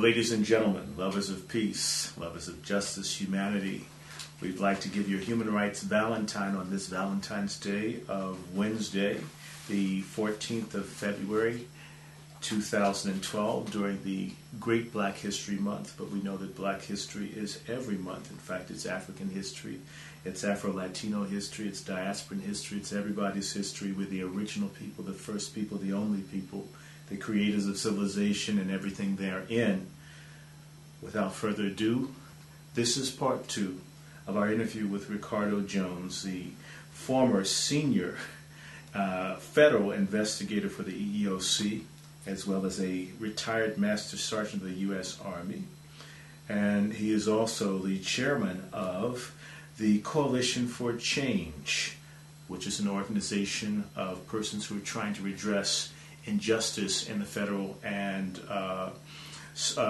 Ladies and gentlemen, lovers of peace, lovers of justice, humanity, we'd like to give you a human rights valentine on this Valentine's Day of Wednesday, the 14th of February, 2012, during the Great Black History Month. But we know that Black history is every month. In fact, it's African history, it's Afro-Latino history, it's diasporan history, it's everybody's history. We're the original people, the first people, the only people, the creators of civilization and everything therein. Without further ado, this is part two of our interview with Ricardo Jones, the former senior federal investigator for the EEOC, as well as a retired Master Sergeant of the U.S. Army. And he is also the chairman of the Coalition for Change, which is an organization of persons who are trying to redress injustice in the federal and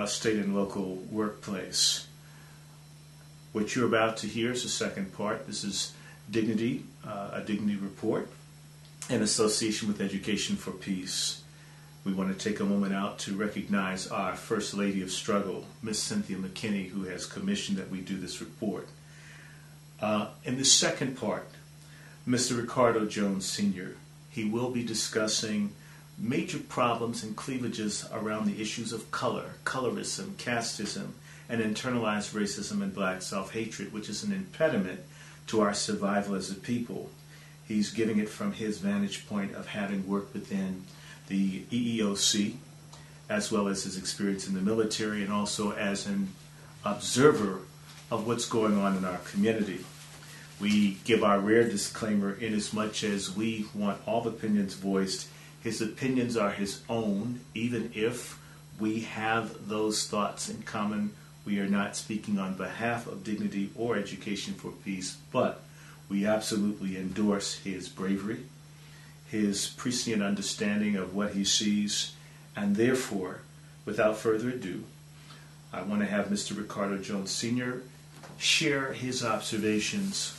state and local workplace. What you're about to hear is the second part. This is Dignity, a Dignity Report, in association with Education for Peace. We want to take a moment out to recognize our First Lady of Struggle, Miss Cynthia McKinney, who has commissioned that we do this report. In the second part, Mr. Ricardo Jones, Sr., he will be discussing major problems and cleavages around the issues of color, colorism, casteism, and internalized racism and black self-hatred, which is an impediment to our survival as a people. He's giving it from his vantage point of having worked within the EEOC, as well as his experience in the military, and also as an observer of what's going on in our community. We give our rare disclaimer in as much as we want all opinions voiced. His opinions are his own. Even if we have those thoughts in common, we are not speaking on behalf of Dignity or Education for Peace, but we absolutely endorse his bravery, his prescient understanding of what he sees, and therefore, without further ado, I want to have Mr. Ricardo Jones Sr. share his observations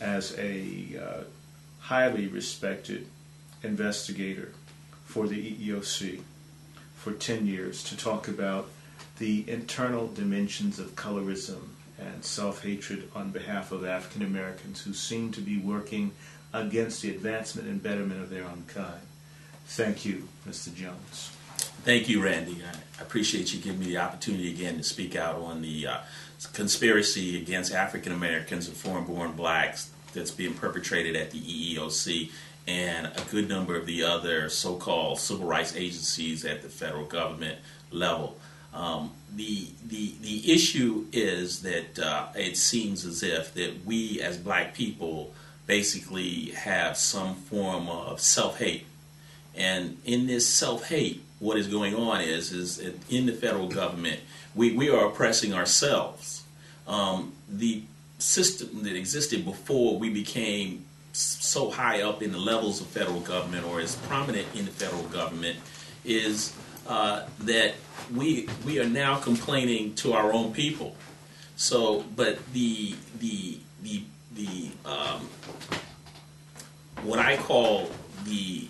as a highly respected investigator for the EEOC for 10 years to talk about the internal dimensions of colorism and self-hatred on behalf of African Americans who seem to be working against the advancement and betterment of their own kind. Thank you, Mr. Jones. Thank you, Randy. I appreciate you giving me the opportunity again to speak out on the conspiracy against African Americans and foreign-born blacks that's being perpetrated at the EEOC and a good number of the other so-called civil rights agencies at the federal government level. The issue is that it seems as if that we as black people basically have some form of self-hate. And in this self-hate, what is going on is in the federal government, we are oppressing ourselves. The system that existed before we became so high up in the levels of federal government or is prominent in the federal government is that we are now complaining to our own people. So, but the what I call the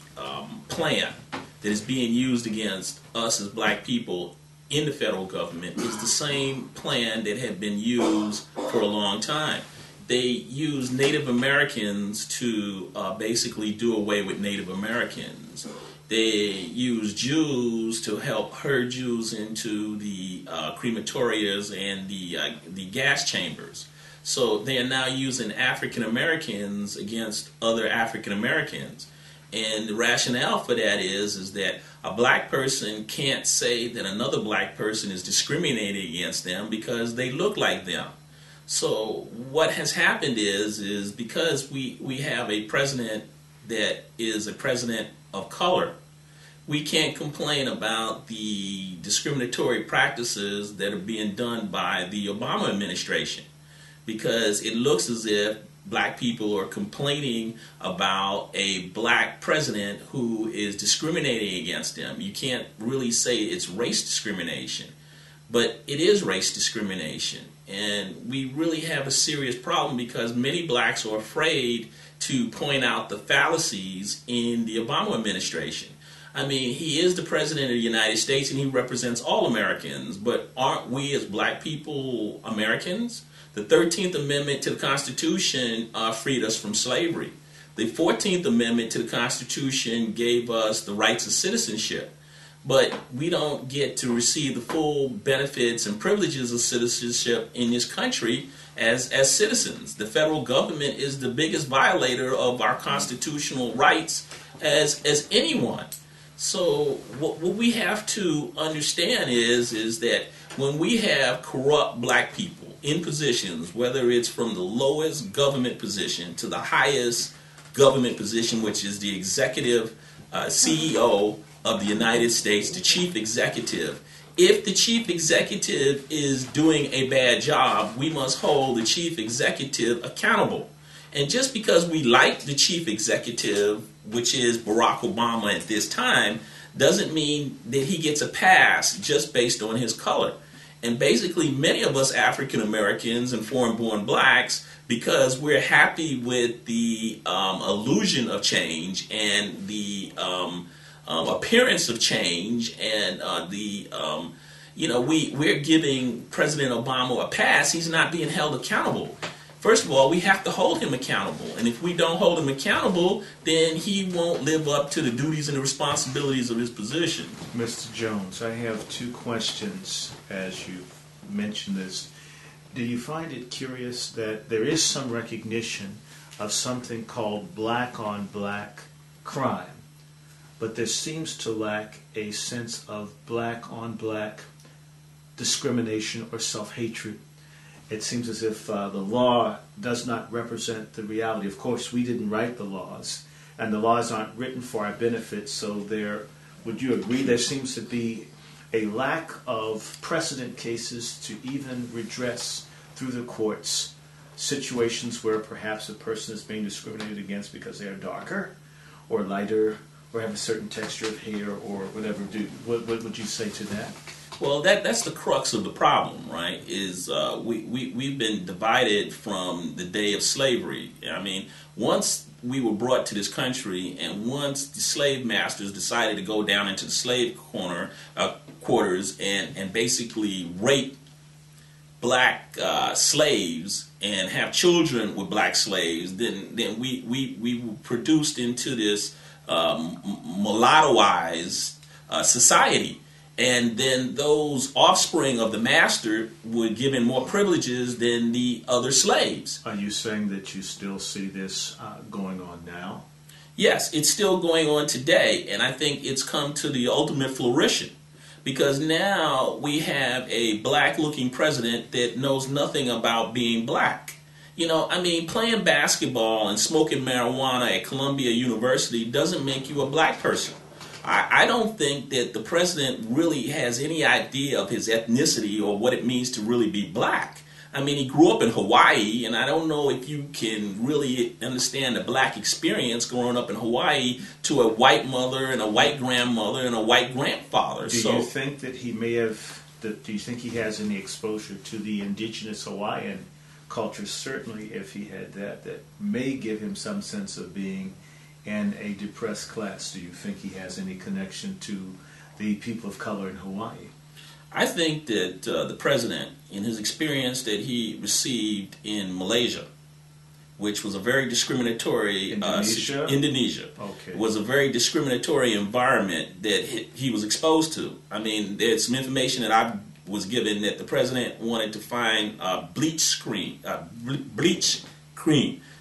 plan that is being used against us as black people in the federal government is the same plan that had been used for a long time. They use Native Americans to basically do away with Native Americans. They use Jews to help herd Jews into the crematorias and the gas chambers. So they are now using African Americans against other African Americans. And the rationale for that is that a black person can't say that another black person is discriminating against them because they look like them. So what has happened is because we have a president that is a president of color, we can't complain about the discriminatory practices that are being done by the Obama administration, because it looks as if black people are complaining about a black president who is discriminating against them. You can't really say it's race discrimination, but it is race discrimination. And we really have a serious problem because many blacks are afraid to point out the fallacies in the Obama administration. I mean, he is the president of the United States and he represents all Americans, but aren't we as black people Americans? The 13th Amendment to the Constitution freed us from slavery. The 14th Amendment to the Constitution gave us the rights of citizenship, but we don't get to receive the full benefits and privileges of citizenship in this country as citizens. The federal government is the biggest violator of our constitutional rights as anyone. So what we have to understand is that when we have corrupt black people in positions, whether it's from the lowest government position to the highest government position, which is the executive CEO of the United States, the chief executive, if the chief executive is doing a bad job, we must hold the chief executive accountable. And just because we like the chief executive, which is Barack Obama at this time, doesn't mean that he gets a pass just based on his color. And basically, many of us African Americans and foreign-born blacks, because we're happy with the illusion of change and the appearance of change, and we're giving President Obama a pass. He's not being held accountable. First of all, we have to hold him accountable, and if we don't hold him accountable, then he won't live up to the duties and the responsibilities of his position. Mr. Jones, I have two questions as you mentioned this. Do you find it curious that there is some recognition of something called black-on-black crime, but there seems to lack a sense of black-on-black discrimination or self-hatred? It seems as if the law does not represent the reality. Of course, we didn't write the laws, and the laws aren't written for our benefit, so there, would you agree there seems to be a lack of precedent cases to even redress through the courts situations where perhaps a person is being discriminated against because they are darker or lighter or have a certain texture of hair or whatever? What would you say to that? Well, that's the crux of the problem, right, is we've been divided from the day of slavery. I mean, once we were brought to this country and once the slave masters decided to go down into the slave quarters and basically rape black slaves and have children with black slaves, then we were produced into this mulattoized society. And then those offspring of the master were given more privileges than the other slaves. Are you saying that you still see this going on now? Yes, it's still going on today, and I think it's come to the ultimate fruition, because now we have a black-looking president that knows nothing about being black. You know, I mean, playing basketball and smoking marijuana at Columbia University doesn't make you a black person. I don't think that the president really has any idea of his ethnicity or what it means to really be black. I mean, he grew up in Hawaii, and I don't know if you can really understand the black experience growing up in Hawaii to a white mother and a white grandmother and a white grandfather. Do you think that he may have, do you think he has any exposure to the indigenous Hawaiian culture? Certainly, if he had that, that may give him some sense of being and a depressed class. Do you think he has any connection to the people of color in Hawaii? I think that the president, in his experience that he received in Malaysia, which was a very discriminatory... Indonesia? Indonesia. Okay. Was a very discriminatory environment that he was exposed to. I mean, there's some information that I was given that the president wanted to find bleach cream.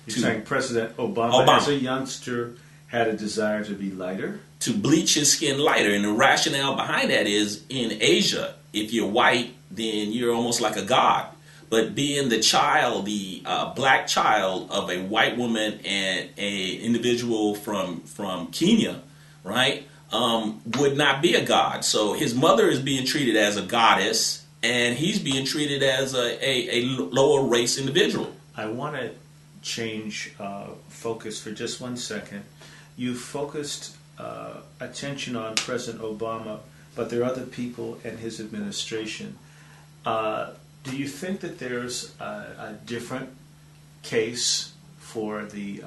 You're saying President Obama, as a youngster, had a desire to be lighter? To bleach his skin lighter. And the rationale behind that is, in Asia, if you're white, then you're almost like a god. But being the child, the black child of a white woman and an individual from Kenya, right, would not be a god. So his mother is being treated as a goddess, and he's being treated as a lower race individual. I want to change focus for just one second. You focused attention on President Obama, but there are other people in his administration. Do you think that there's a different case for the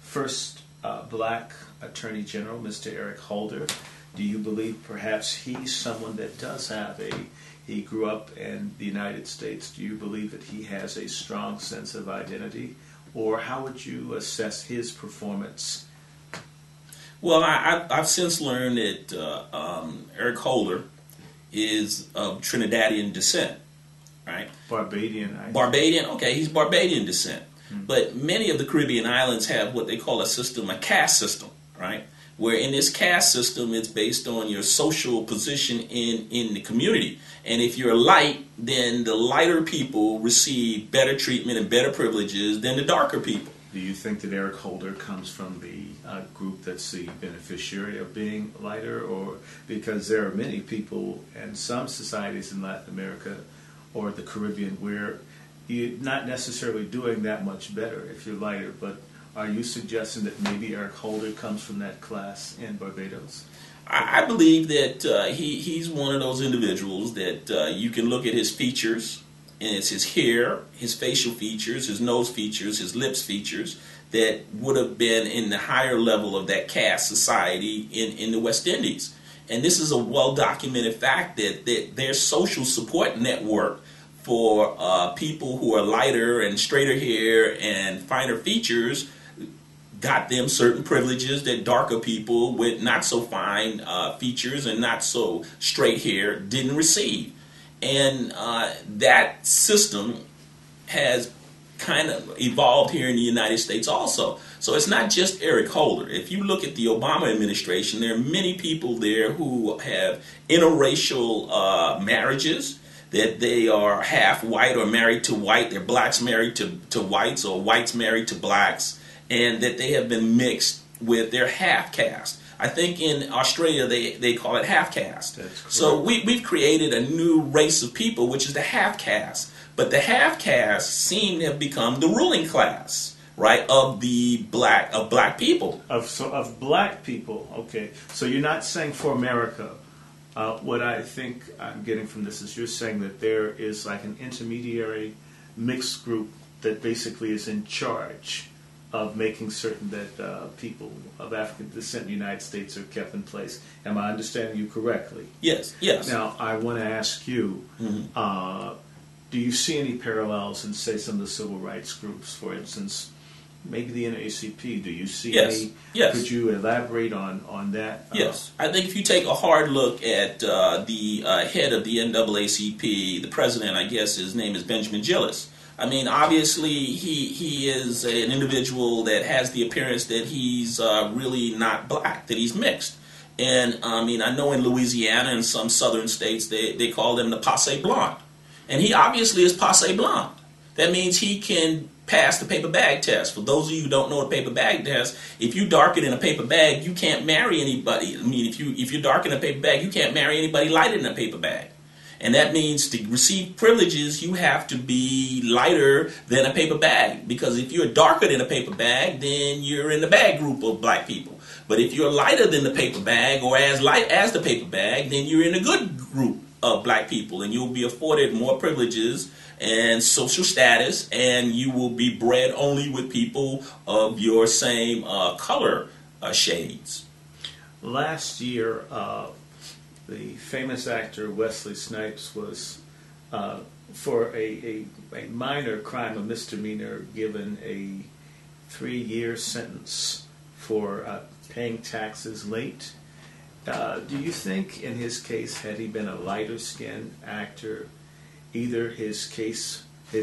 first black Attorney General, Mr. Eric Holder. Do you believe perhaps he's someone that does have a, he grew up in the United States, do you believe that he has a strong sense of identity? Or how would you assess his performance? Well, I've since learned that Eric Holder is of Trinidadian descent, right? Barbadian. Barbadian, okay, he's Barbadian descent. Hmm. But many of the Caribbean islands have what they call a system, a caste system, right? Where in this caste system, it's based on your social position in the community. And if you're light, then the lighter people receive better treatment and better privileges than the darker people. Do you think that Eric Holder comes from the group that's the beneficiary of being lighter? Or because there are many people in some societies in Latin America or the Caribbean where you're not necessarily doing that much better if you're lighter, but are you suggesting that maybe Eric Holder comes from that class in Barbados? I believe that he's one of those individuals that you can look at his features, and it's his hair, his facial features, his nose features, his lips features, that would have been in the higher level of that caste society in the West Indies. And this is a well-documented fact that their social support network for people who are lighter and straighter hair and finer features got them certain privileges that darker people with not so fine features and not so straight hair didn't receive. And that system has kind of evolved here in the United States also. So it's not just Eric Holder. If you look at the Obama administration, there are many people there who have interracial marriages, that they are half white or married to white, they're blacks married to whites or whites married to blacks, and that they have been mixed with their half caste. I think in Australia they call it half caste. So we've created a new race of people, which is the half caste. But the half caste seem to have become the ruling class, right, of the black people. Of black people, okay. So you're not saying for America. What I think I'm getting from this is you're saying that there is like an intermediary mixed group that basically is in charge of making certain that people of African descent in the United States are kept in place. Am I understanding you correctly? Yes, yes. Now, I want to ask you, do you see any parallels in, say, some of the civil rights groups, for instance, maybe the NAACP, do you see any? Yes. Could you elaborate on that? Yes. I think if you take a hard look at the head of the NAACP, the president, I guess his name is Benjamin Gillis. I mean, obviously, he is an individual that has the appearance that he's really not black, that he's mixed. And, I mean, I know in Louisiana and some southern states, they call him the passe blonde. And he obviously is passe blonde. That means he can pass the paper bag test. For those of you who don't know the paper bag test, if you darken in a paper bag, you can't marry anybody. I mean, if you darken in a paper bag, you can't marry anybody lighter than a paper bag. And that means to receive privileges, you have to be lighter than a paper bag. Because if you're darker than a paper bag, then you're in the bag group of black people. But if you're lighter than the paper bag or as light as the paper bag, then you're in a good group of black people, and you'll be afforded more privileges and social status, and you will be bred only with people of your same color shades. Last year, the famous actor Wesley Snipes was, for a minor crime, a misdemeanor, given a 3-year sentence for paying taxes late. Do you think in his case, had he been a lighter-skinned actor, either his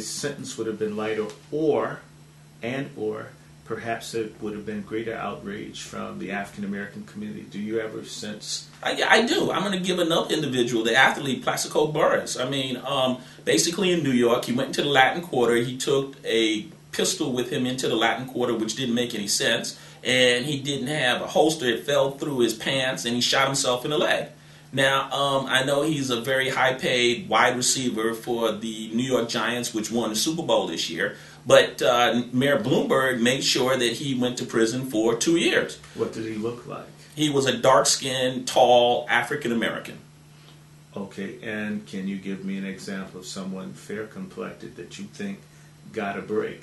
sentence would have been lighter or perhaps it would have been greater outrage from the African-American community? Do you ever sense? I do. I'm going to give another individual, the athlete Plaxico Burress. I mean, basically in New York, he went into the Latin Quarter. He took a pistol with him into the Latin Quarter, which didn't make any sense. And he didn't have a holster. It fell through his pants, and he shot himself in the leg. Now, I know he's a very high-paid wide receiver for the New York Giants, which won the Super Bowl this year. But Mayor Bloomberg made sure that he went to prison for 2 years. What did he look like? He was a dark-skinned, tall African-American. Okay, and can you give me an example of someone fair-complected that you think got a break?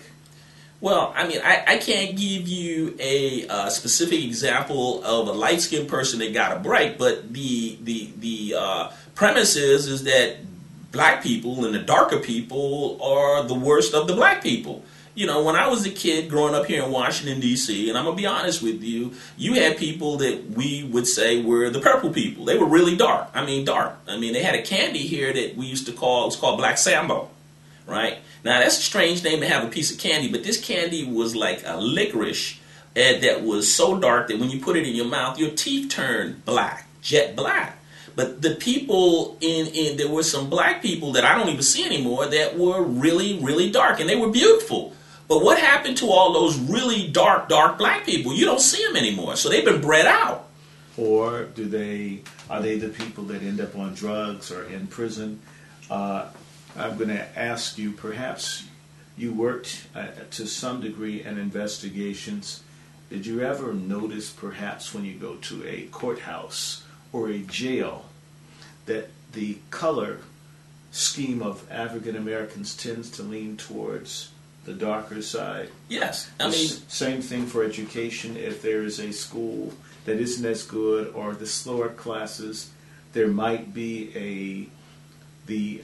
Well, I mean, I can't give you a specific example of a light-skinned person that got a break, but the premise is that black people and the darker people are the worst of the black people. You know, when I was a kid growing up here in Washington, D.C., and I'm going to be honest with you, you had people that we would say were the purple people. They were really dark. I mean, dark. I mean, they had a candy here that we used to call, it was called Black Sambo, right? Now, that's a strange name to have a piece of candy, but this candy was like a licorice that was so dark that when you put it in your mouth, your teeth turned black, jet black. But the people in there were some black people that I don't even see anymore that were really, really dark, and they were beautiful. But what happened to all those really dark, dark black people? You don't see them anymore, so they've been bred out. Or do they? Are they the people that end up on drugs or in prison? I'm going to ask you, perhaps you worked to some degree in investigations. Did you ever notice, perhaps, when you go to a courthouse or a jail, that the color scheme of African Americans tends to lean towards the darker side? Yes. I mean, same thing for education. If there is a school that isn't as good or the slower classes, there might be the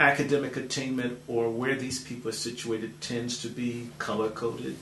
academic attainment or where these people are situated tends to be color-coded,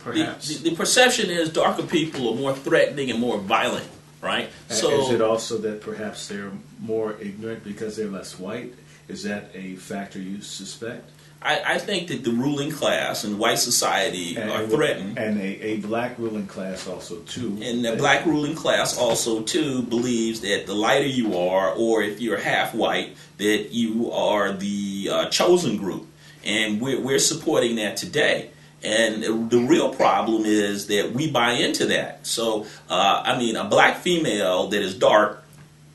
perhaps. The perception is darker people are more threatening and more violent, right? So, is it also that perhaps they're more ignorant because they're less white? Is that a factor you suspect? I think that the ruling class and white society are threatened. And a black ruling class also, too. And the black ruling class also, too, believes that the lighter you are, or if you're half white, that you are the chosen group. And we're supporting that today. And the real problem is that we buy into that. So, I mean, a black female that is dark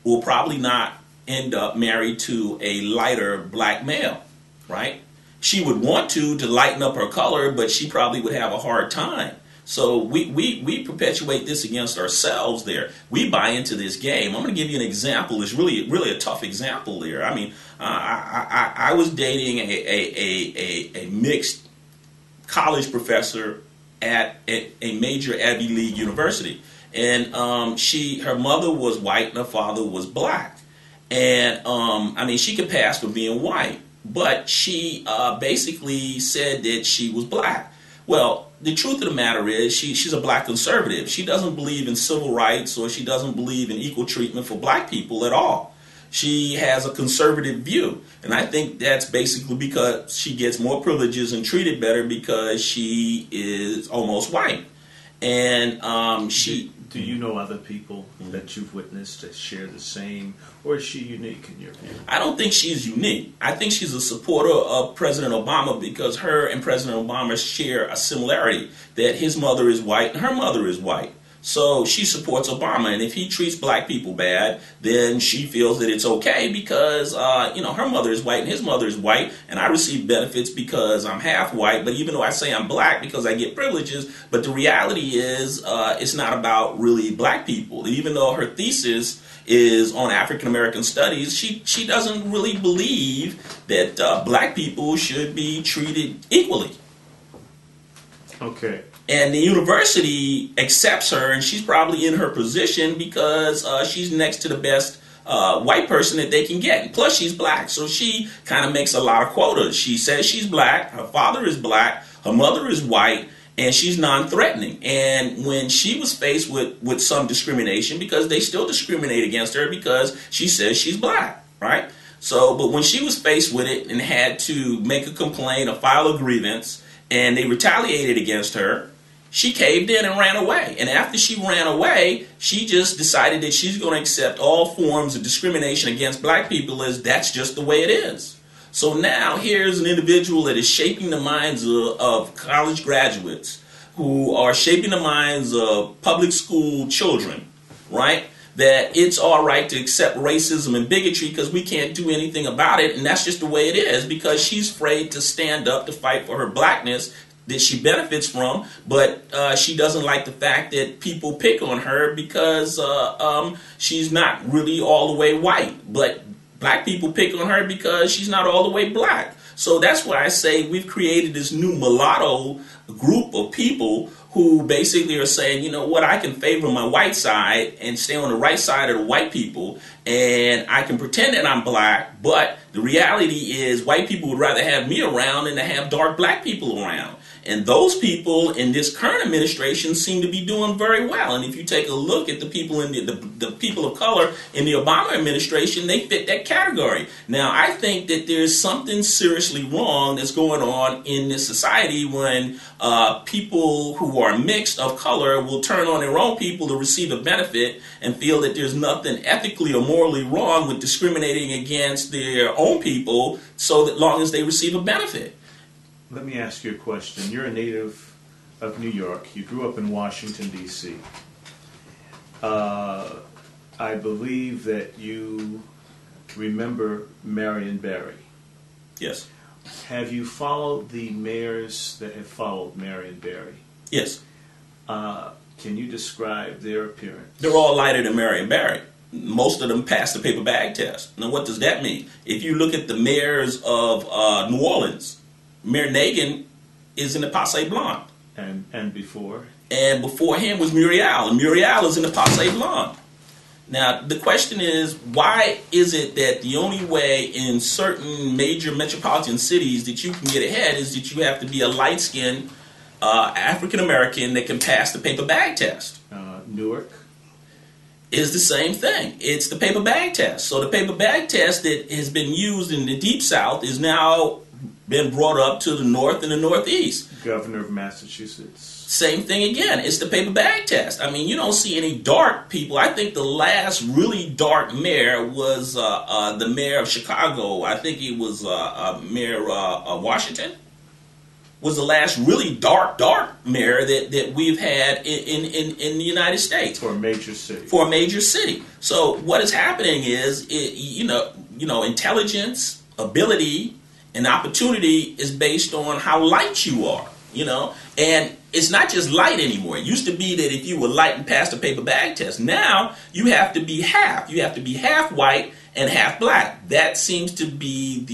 will probably not end up married to a lighter black male, right? She would want to lighten up her color, but she probably would have a hard time. So we perpetuate this against ourselves there. We buy into this game. I'm going to give you an example. It's really a tough example there. I mean, I was dating a mixed college professor at a major Ivy League university. And her mother was white and her father was black. And, I mean, she could pass for being white. But she basically said that she was black. Well, the truth of the matter is she's a black conservative. She doesn't believe in civil rights, or she doesn't believe in equal treatment for black people at all. She has a conservative view. And I think that's basically because she gets more privileges and treated better because she is almost white. And she... Do you know other people that you've witnessed that share the same, or is she unique in your view? I don't think she's unique. I think she's a supporter of President Obama because her and President Obama share a similarity that his mother is white and her mother is white. So she supports Obama, and if he treats black people bad, then she feels that it's okay because, you know, her mother is white and his mother is white, and I receive benefits because I'm half white, but even though I say I'm black because I get privileges, but the reality is it's not about really black people. Even though her thesis is on African American studies, she doesn't really believe that black people should be treated equally. Okay. And the university accepts her, and she's probably in her position because she's next to the best white person that they can get. And plus, she's black, so she kind of makes a lot of quotas. She says she's black, her father is black, her mother is white, and she's non-threatening. And when she was faced with some discrimination, because they still discriminate against her because she says she's black, right? So, but when she was faced with it and had to make a complaint or file a grievance, and they retaliated against her, she caved in and ran away. And after she ran away, she just decided that she's going to accept all forms of discrimination against black people as that's just the way it is. So now here's an individual that is shaping the minds of college graduates, who are shaping the minds of public school children, right? That it's all right to accept racism and bigotry because we can't do anything about it, and that's just the way it is because she's afraid to stand up to fight for her blackness that she benefits from, but she doesn't like the fact that people pick on her because she's not really all the way white, but black people pick on her because she's not all the way black. So that's why I say we've created this new mulatto group of people who basically are saying, you know what, I can favor my white side and stay on the right side of the white people, and I can pretend that I'm black, but the reality is white people would rather have me around than to have dark black people around. And those people in this current administration seem to be doing very well. And if you take a look at the people in the people of color in the Obama administration, they fit that category. Now, I think that there's something seriously wrong that's going on in this society when people who are mixed of color will turn on their own people to receive a benefit and feel that there's nothing ethically or morally wrong with discriminating against their own people so that long as they receive a benefit. Let me ask you a question. You're a native of New York. You grew up in Washington, D.C. I believe that you remember Marion Barry. Yes. Have you followed the mayors that have followed Marion Barry? Yes. Can you describe their appearance? They're all lighter than Marion Barry. Most of them passed the paper bag test. Now, what does that mean? If you look at the mayors of New Orleans, Mayor Nagin is in the Passe Blonde. And before? And before him was Muriel, and Muriel is in the Passe Blonde. Now, the question is, why is it that the only way in certain major metropolitan cities that you can get ahead is that you have to be a light-skinned African-American that can pass the paper bag test? Newark is the same thing. It's the paper bag test. So the paper bag test that has been used in the Deep South is now been brought up to the north and the northeast. Governor of Massachusetts. Same thing again. It's the paper bag test. I mean, you don't see any dark people. I think the last really dark mayor was the mayor of Chicago. I think he was Mayor of Washington. Was the last really dark mayor that we've had in the United States. For a major city. For a major city. So what is happening is, intelligence, ability, and opportunity is based on how light you are, and it's not just light anymore. It used to be that if you were light and passed the paper bag test, now you have to be half. You have to be half white and half black. That seems to be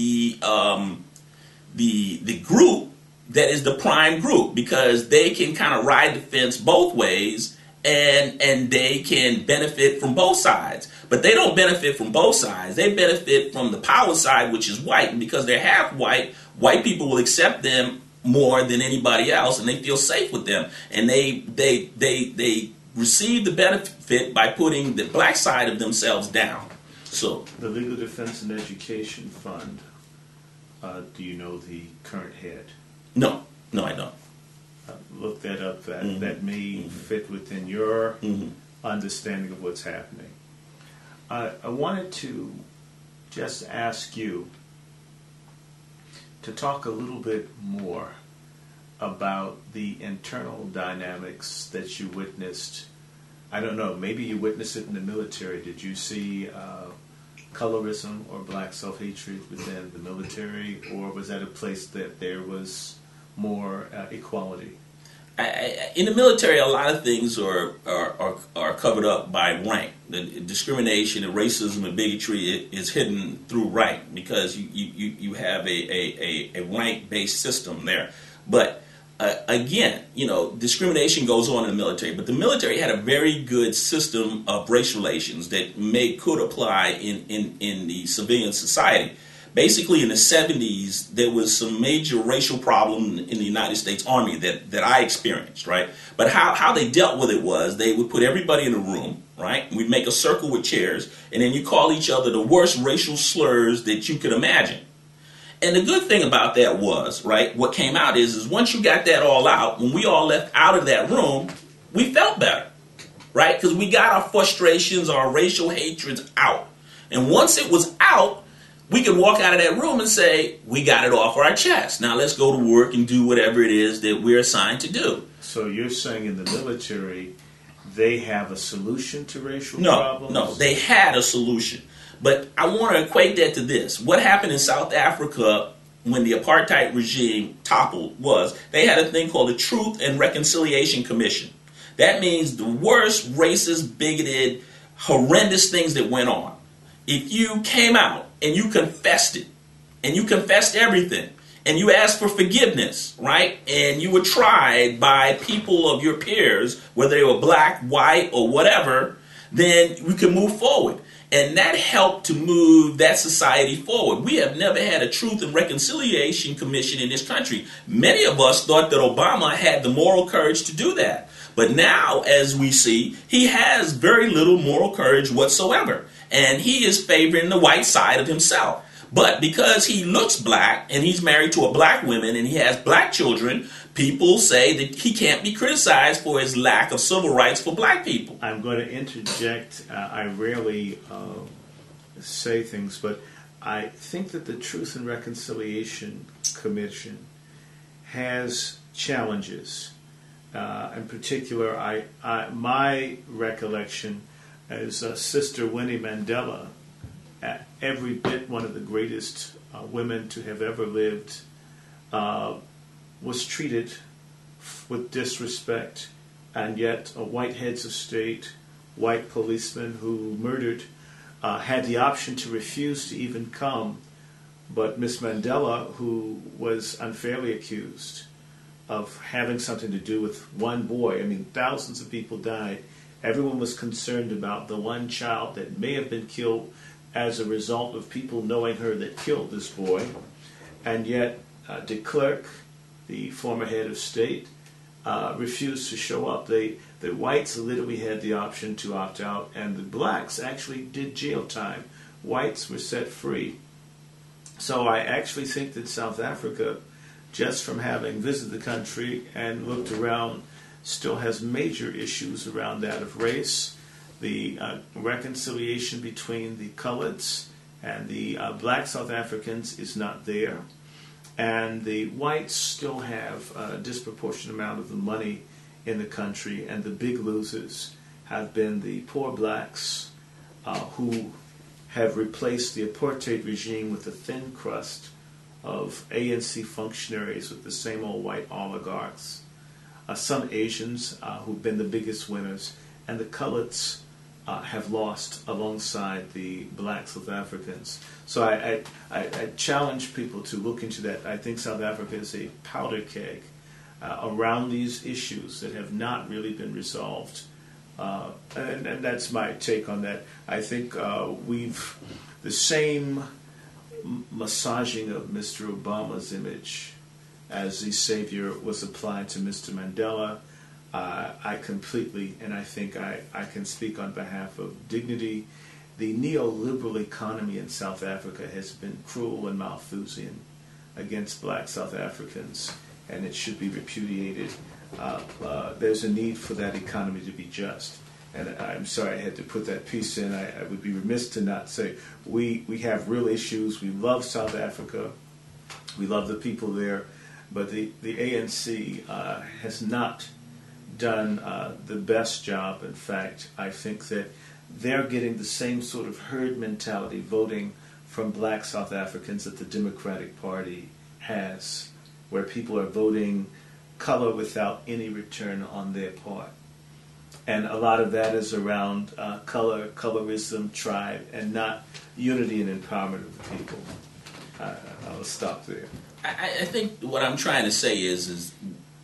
the group that is the prime group, because they can kind of ride the fence both ways, and they can benefit from both sides. But they don't benefit from both sides. They benefit from the power side, which is white. And because they're half white, white people will accept them more than anybody else, and they feel safe with them. And they receive the benefit by putting the black side of themselves down. So the Legal Defense and Education Fund, do you know the current head? No, I don't. Look that up. That may fit within your understanding of what's happening. I wanted to just ask you to talk a little bit more about the internal dynamics that you witnessed. I don't know, maybe you witnessed it in the military. Did you see colorism or black self-hatred within the military, or was that a place that there was more equality? In the military, a lot of things are covered up by rank. The discrimination and racism and bigotry is hidden through rank, because you have a rank-based system there. But again, discrimination goes on in the military. But the military had a very good system of race relations that could apply in the civilian society. Basically, in the 70s, there was some major racial problem in the United States Army that I experienced, right? But how they dealt with it was they would put everybody in a room, right? We'd make a circle with chairs, and then you call each other the worst racial slurs that you could imagine. And the good thing about that was, right, what came out is once you got that all out, when we all left out of that room, we felt better, right? Because we got our frustrations, our racial hatreds out. And once it was out, we can walk out of that room and say, we got it off our chest. Now let's go to work and do whatever it is that we're assigned to do. So you're saying in the military, they have a solution to racial problems? No, they had a solution. But I want to equate that to this. What happened in South Africa when the apartheid regime toppled was they had a thing called the Truth and Reconciliation Commission. That means the worst, racist, bigoted, horrendous things that went on. If you came out and you confessed it, and you confessed everything, and you asked for forgiveness, right? And you were tried by people of your peers, whether they were black, white, or whatever, then we can move forward. And that helped to move that society forward. We have never had a Truth and Reconciliation Commission in this country. Many of us thought that Obama had the moral courage to do that. But now, as we see, he has very little moral courage whatsoever. And he is favoring the white side of himself. But because he looks black and he's married to a black woman and he has black children, people say that he can't be criticized for his lack of civil rights for black people. I'm going to interject. I rarely say things, but I think that the Truth and Reconciliation Commission has challenges. In particular, my recollection is Sister Winnie Mandela, every bit one of the greatest women to have ever lived, was treated with disrespect, and yet white heads of state, white policemen who murdered, had the option to refuse to even come. But Miss Mandela, who was unfairly accused of having something to do with one boy, I mean, thousands of people died. Everyone was concerned about the one child that may have been killed as a result of people knowing her that killed this boy. And yet de Klerk, the former head of state, refused to show up. The whites literally had the option to opt out, and the blacks actually did jail time. Whites were set free. So I actually think that South Africa, just from having visited the country and looked around, still has major issues around that of race, the reconciliation between the coloreds and the black South Africans is not there. And the whites still have a disproportionate amount of the money in the country, and the big losers have been the poor blacks who have replaced the apartheid regime with a thin crust of ANC functionaries with the same old white oligarchs, some Asians who've been the biggest winners, and the coloreds have lost alongside the black South Africans. So I challenge people to look into that. I think South Africa is a powder keg around these issues that have not really been resolved. And that's my take on that. I think we've the same massaging of Mr. Obama's image as the savior was applied to Mr. Mandela. I completely, and I think I can speak on behalf of Dignity, the neoliberal economy in South Africa has been cruel and Malthusian against black South Africans, and it should be repudiated. There's a need for that economy to be just. And I'm sorry I had to put that piece in. I would be remiss to not say we have real issues. We love South Africa. We love the people there. But the ANC has not done the best job. In fact, I think that they're getting the same sort of herd mentality voting from black South Africans that the Democratic Party has, where people are voting color without any return on their part. And a lot of that is around color, colorism, tribe, and not unity and empowerment of the people. I'll stop there. I think what I'm trying to say is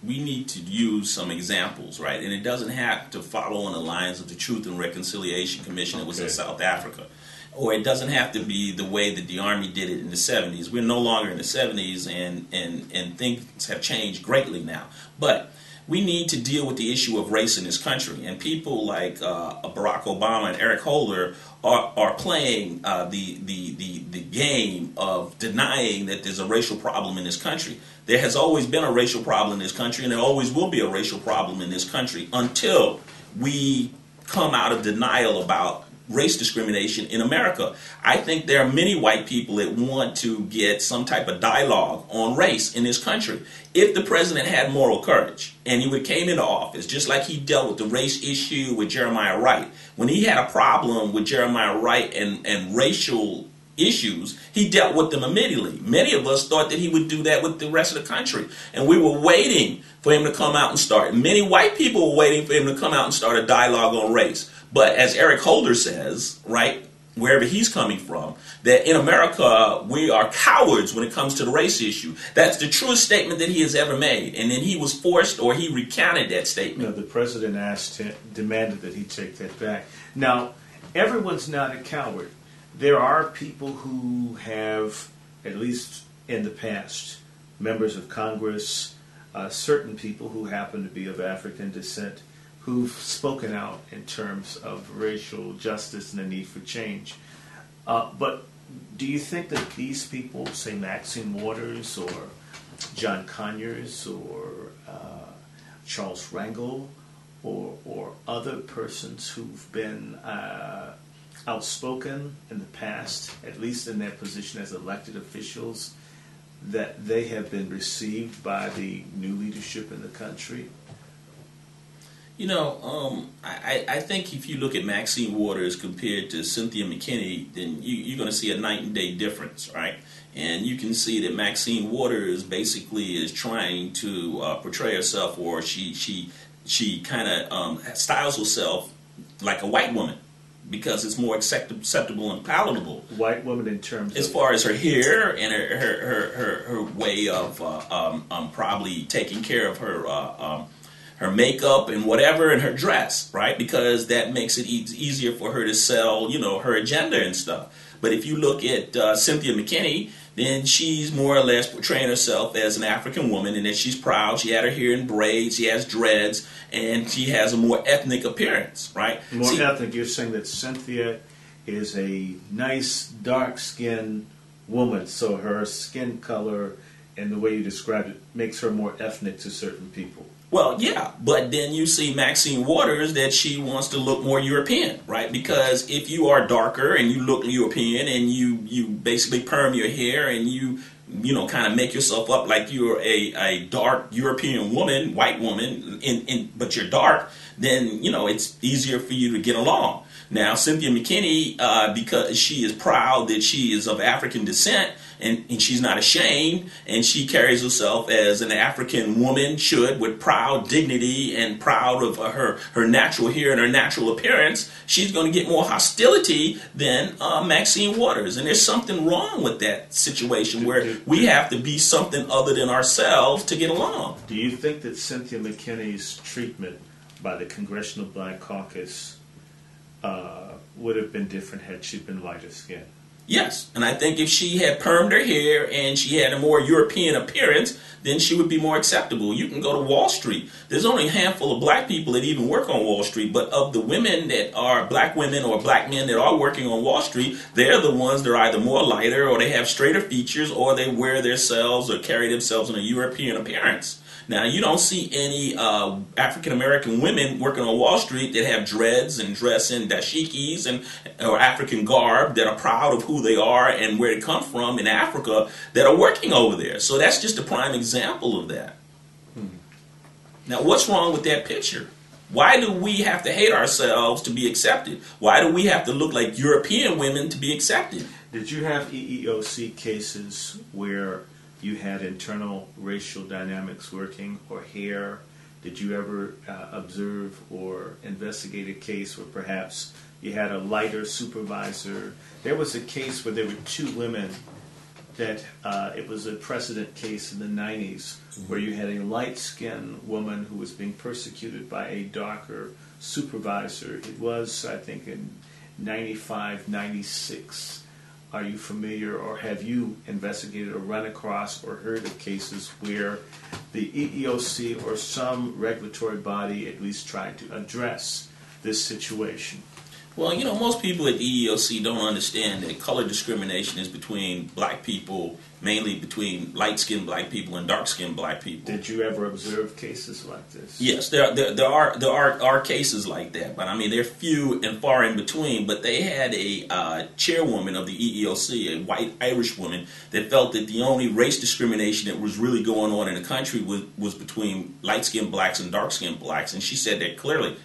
we need to use some examples, right? And it doesn't have to follow on the lines of the Truth and Reconciliation Commission that was in South Africa. Or it doesn't have to be the way that the Army did it in the 70s. We're no longer in the 70s, and things have changed greatly now. But we need to deal with the issue of race in this country. And people like Barack Obama and Eric Holder are playing the game of denying that there's a racial problem in this country. There has always been a racial problem in this country, and there always will be a racial problem in this country until we come out of denial about race discrimination in America. I think there are many white people that want to get some type of dialogue on race in this country. If the president had moral courage and he would came into office, just like he dealt with the race issue with Jeremiah Wright, when he had a problem with Jeremiah Wright and racial issues, he dealt with them immediately. Many of us thought that he would do that with the rest of the country, and we were waiting for him to come out and start. Many white people were waiting for him to come out and start a dialogue on race. But as Eric Holder says, right, wherever he's coming from, that in America, we are cowards when it comes to the race issue. That's the truest statement that he has ever made. And then he was forced, or he recanted that statement. No, the president asked him, demanded that he take that back. Now, everyone's not a coward. There are people who have, at least in the past, members of Congress, certain people who happen to be of African descent, who've spoken out in terms of racial justice and the need for change. But do you think that these people, say Maxine Waters or John Conyers or Charles Rangel or other persons who've been outspoken in the past, at least in their position as elected officials, that they have been received by the new leadership in the country? You know, I think if you look at Maxine Waters compared to Cynthia McKinney, then you're going to see a night and day difference, right? And you can see that Maxine Waters basically is trying to portray herself, or she kind of styles herself like a white woman, because it's more acceptable and palatable. White woman in terms of... as far as her hair and her way of probably taking care of her... her makeup and whatever, and her dress, right? Because that makes it easier for her to sell, you know, her agenda and stuff. But if you look at Cynthia McKinney, then she's more or less portraying herself as an African woman, and that she's proud. She had her hair in braids, she has dreads, and she has a more ethnic appearance, right? More ethnic. You're saying that Cynthia is a nice, dark-skinned woman, so her skin color and the way you described it makes her more ethnic to certain people. Well, yeah, but then you see Maxine Waters, that she wants to look more European, right? Because if you are darker and you look European and you basically perm your hair and you know, kind of make yourself up like you're a dark European woman, white woman, but you're dark, then, you know, it's easier for you to get along. Now, Cynthia McKinney, because she is proud that she is of African descent, and she's not ashamed, and she carries herself as an African woman should, with proud dignity and proud of her natural hair and her natural appearance, she's going to get more hostility than Maxine Waters. And there's something wrong with that situation where we have to be something other than ourselves to get along. Do you think that Cynthia McKinney's treatment by the Congressional Black Caucus would have been different had she been lighter skinned? Yes, and I think if she had permed her hair and she had a more European appearance, then she would be more acceptable. You can go to Wall Street. There's only a handful of black people that even work on Wall Street, but of the women that are black women or black men that are working on Wall Street, they're the ones that are either more lighter or they have straighter features or they wear themselves or carry themselves in a European appearance. Now, you don't see any African-American women working on Wall Street that have dreads and dress in dashikis and or African garb, that are proud of who they are and where they come from in Africa, that are working over there. So that's just a prime example of that. Hmm. Now, what's wrong with that picture? Why do we have to hate ourselves to be accepted? Why do we have to look like European women to be accepted? Did you have EEOC cases where you had internal racial dynamics working, or hair? Did you ever observe or investigate a case where perhaps you had a lighter supervisor? There was a case where there were two women that it was a precedent case in the 90s where you had a light-skinned woman who was being persecuted by a darker supervisor. It was, I think, in 95, 96. Are you familiar, or have you investigated or run across or heard of cases where the EEOC or some regulatory body at least tried to address this situation? Well, you know, most people at the EEOC don't understand that color discrimination is between black people, mainly between light-skinned black people and dark-skinned black people. Did you ever observe cases like this? Yes, there are cases like that, but I mean they're few and far in between. But they had a chairwoman of the EEOC, a white Irish woman, that felt that the only race discrimination that was really going on in the country was between light-skinned blacks and dark-skinned blacks, and she said that clearly.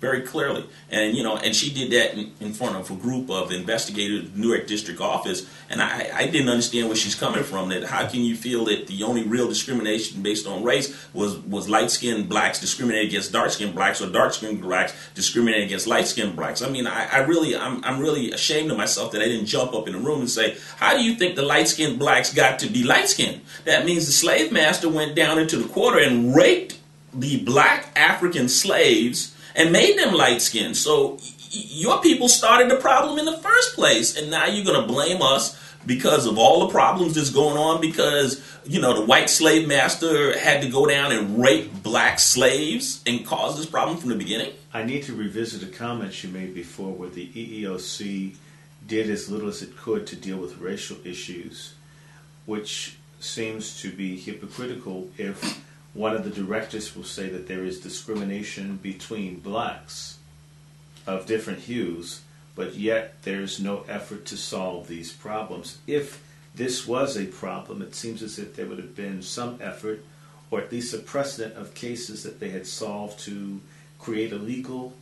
very clearly. And, you know, and she did that in front of a group of investigators in the Newark District Office. And I didn't understand where she's coming from, that how can you feel that the only real discrimination based on race was light-skinned blacks discriminated against dark-skinned blacks, or dark-skinned blacks discriminated against light-skinned blacks. I mean, I'm really ashamed of myself that I didn't jump up in the room and say, how do you think the light-skinned blacks got to be light-skinned? That means the slave master went down into the quarter and raped the black African slaves and made them light-skinned. So your people started the problem in the first place, and now you're going to blame us because of all the problems that's going on because, you know, the white slave master had to go down and rape black slaves and cause this problem from the beginning? I need to revisit a comment you made before where the EEOC did as little as it could to deal with racial issues, which seems to be hypocritical if one of the directors will say that there is discrimination between blacks of different hues, but yet there's no effort to solve these problems. If this was a problem, it seems as if there would have been some effort, or at least a precedent of cases that they had solved to create a legal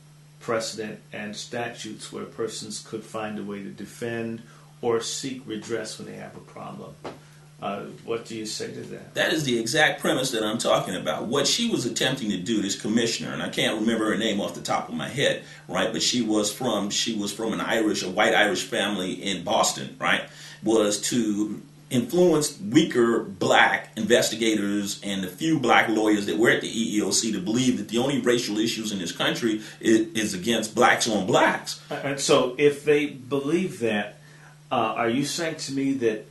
precedent and statutes where persons could find a way to defend or seek redress when they have a problem. What do you say to that? That is the exact premise that I'm talking about. What she was attempting to do, this commissioner, and I can't remember her name off the top of my head, right? But she was from an Irish, a white Irish family in Boston, right? Was to influence weaker black investigators and the few black lawyers that were at the EEOC to believe that the only racial issues in this country is against blacks on blacks. And so, if they believe that, are you saying to me that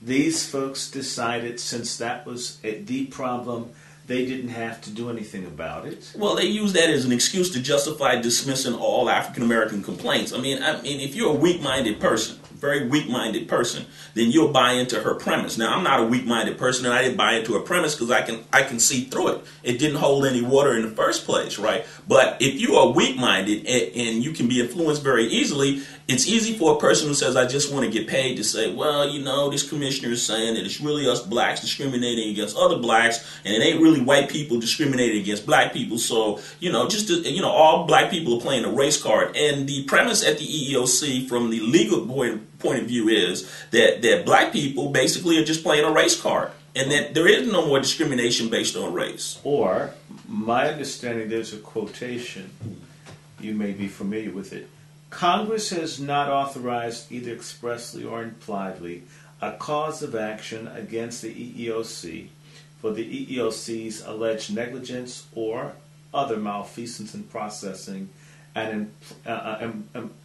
these folks decided, since that was the problem, they didn't have to do anything about it? Well, they used that as an excuse to justify dismissing all African-American complaints. I mean, if you're a weak-minded person, very weak-minded person, then you'll buy into her premise. Now, I'm not a weak-minded person, and I didn't buy into her premise because I can see through it. It didn't hold any water in the first place, right? But if you are weak-minded and you can be influenced very easily, it's easy for a person who says, I just want to get paid, to say, well, you know, this commissioner is saying that it's really us blacks discriminating against other blacks, and it ain't really white people discriminating against black people. So, you know, all black people are playing a race card. And the premise at the EEOC from the legal point of view is that black people basically are just playing a race card, and that there is no more discrimination based on race. Or, my understanding, there's a quotation, you may be familiar with it, Congress has not authorized, either expressly or impliedly, a cause of action against the EEOC for the EEOC's alleged negligence or other malfeasance in processing and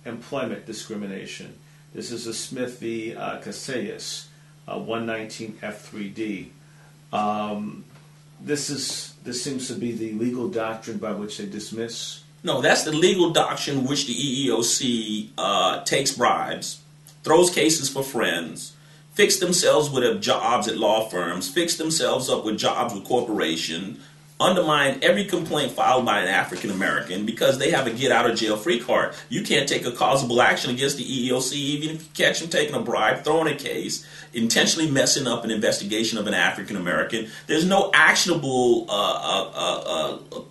employment discrimination. This is a Smith v. Casillas, 119 F3D. This seems to be the legal doctrine by which they dismiss. No, that's the legal doctrine which the EEOC takes bribes, throws cases for friends, fix themselves with jobs at law firms, fix themselves up with jobs with corporations, undermine every complaint filed by an African American because they have a get out of jail free card. You can't take a causable action against the EEOC even if you catch them taking a bribe, throwing a case, intentionally messing up an investigation of an African American. There's no actionable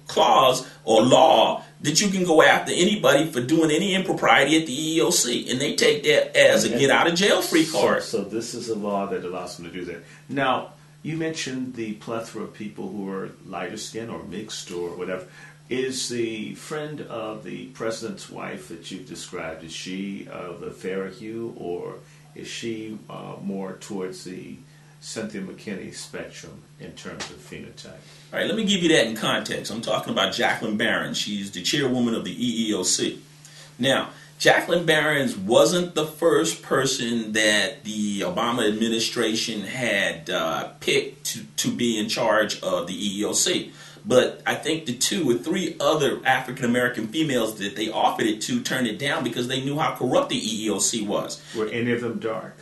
clause or law that you can go after anybody for doing any impropriety at the EEOC, and they take that as a get-out-of-jail-free card. So this is a law that allows them to do that. Now, you mentioned the plethora of people who are lighter skinned or mixed or whatever. Is the friend of the president's wife that you've described, is she of a fairer hue, or is she more towards the Cynthia McKinney spectrum in terms of phenotype? All right, let me give you that in context. I'm talking about Jacqueline Berrien. She's the chairwoman of the EEOC. Now, Jacqueline Berrien wasn't the first person that the Obama administration had picked to be in charge of the EEOC. But I think the 2 or 3 other African-American females that they offered it to turned it down because they knew how corrupt the EEOC was. Were any of them dark?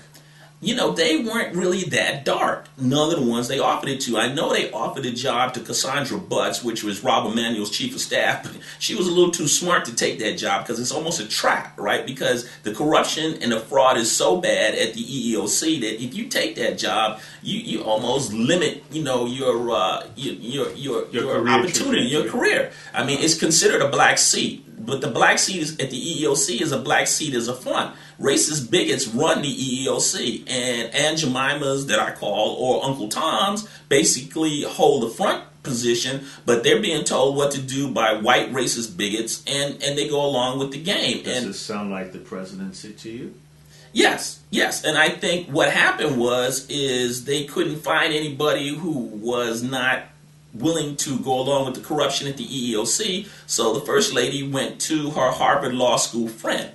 you know, they weren't really that dark, none of the ones they offered it to. I know they offered the job to Cassandra Butts, which was Rob Emanuel's chief of staff, but she was a little too smart to take that job because it's almost a trap, right? Because the corruption and the fraud is so bad at the EEOC that if you take that job, you almost limit, you know, your opportunity, your career. I mean, it's considered a black seat. But the black seat at the EEOC is a black seat as a front. Racist bigots run the EEOC, and Aunt Jemima's that I call, or Uncle Tom's, basically hold the front position, but they're being told what to do by white racist bigots, and they go along with the game. Does this sound like the presidency to you? Yes, yes. And I think what happened is they couldn't find anybody who was not willing to go along with the corruption at the EEOC, so the First Lady went to her Harvard Law School friend,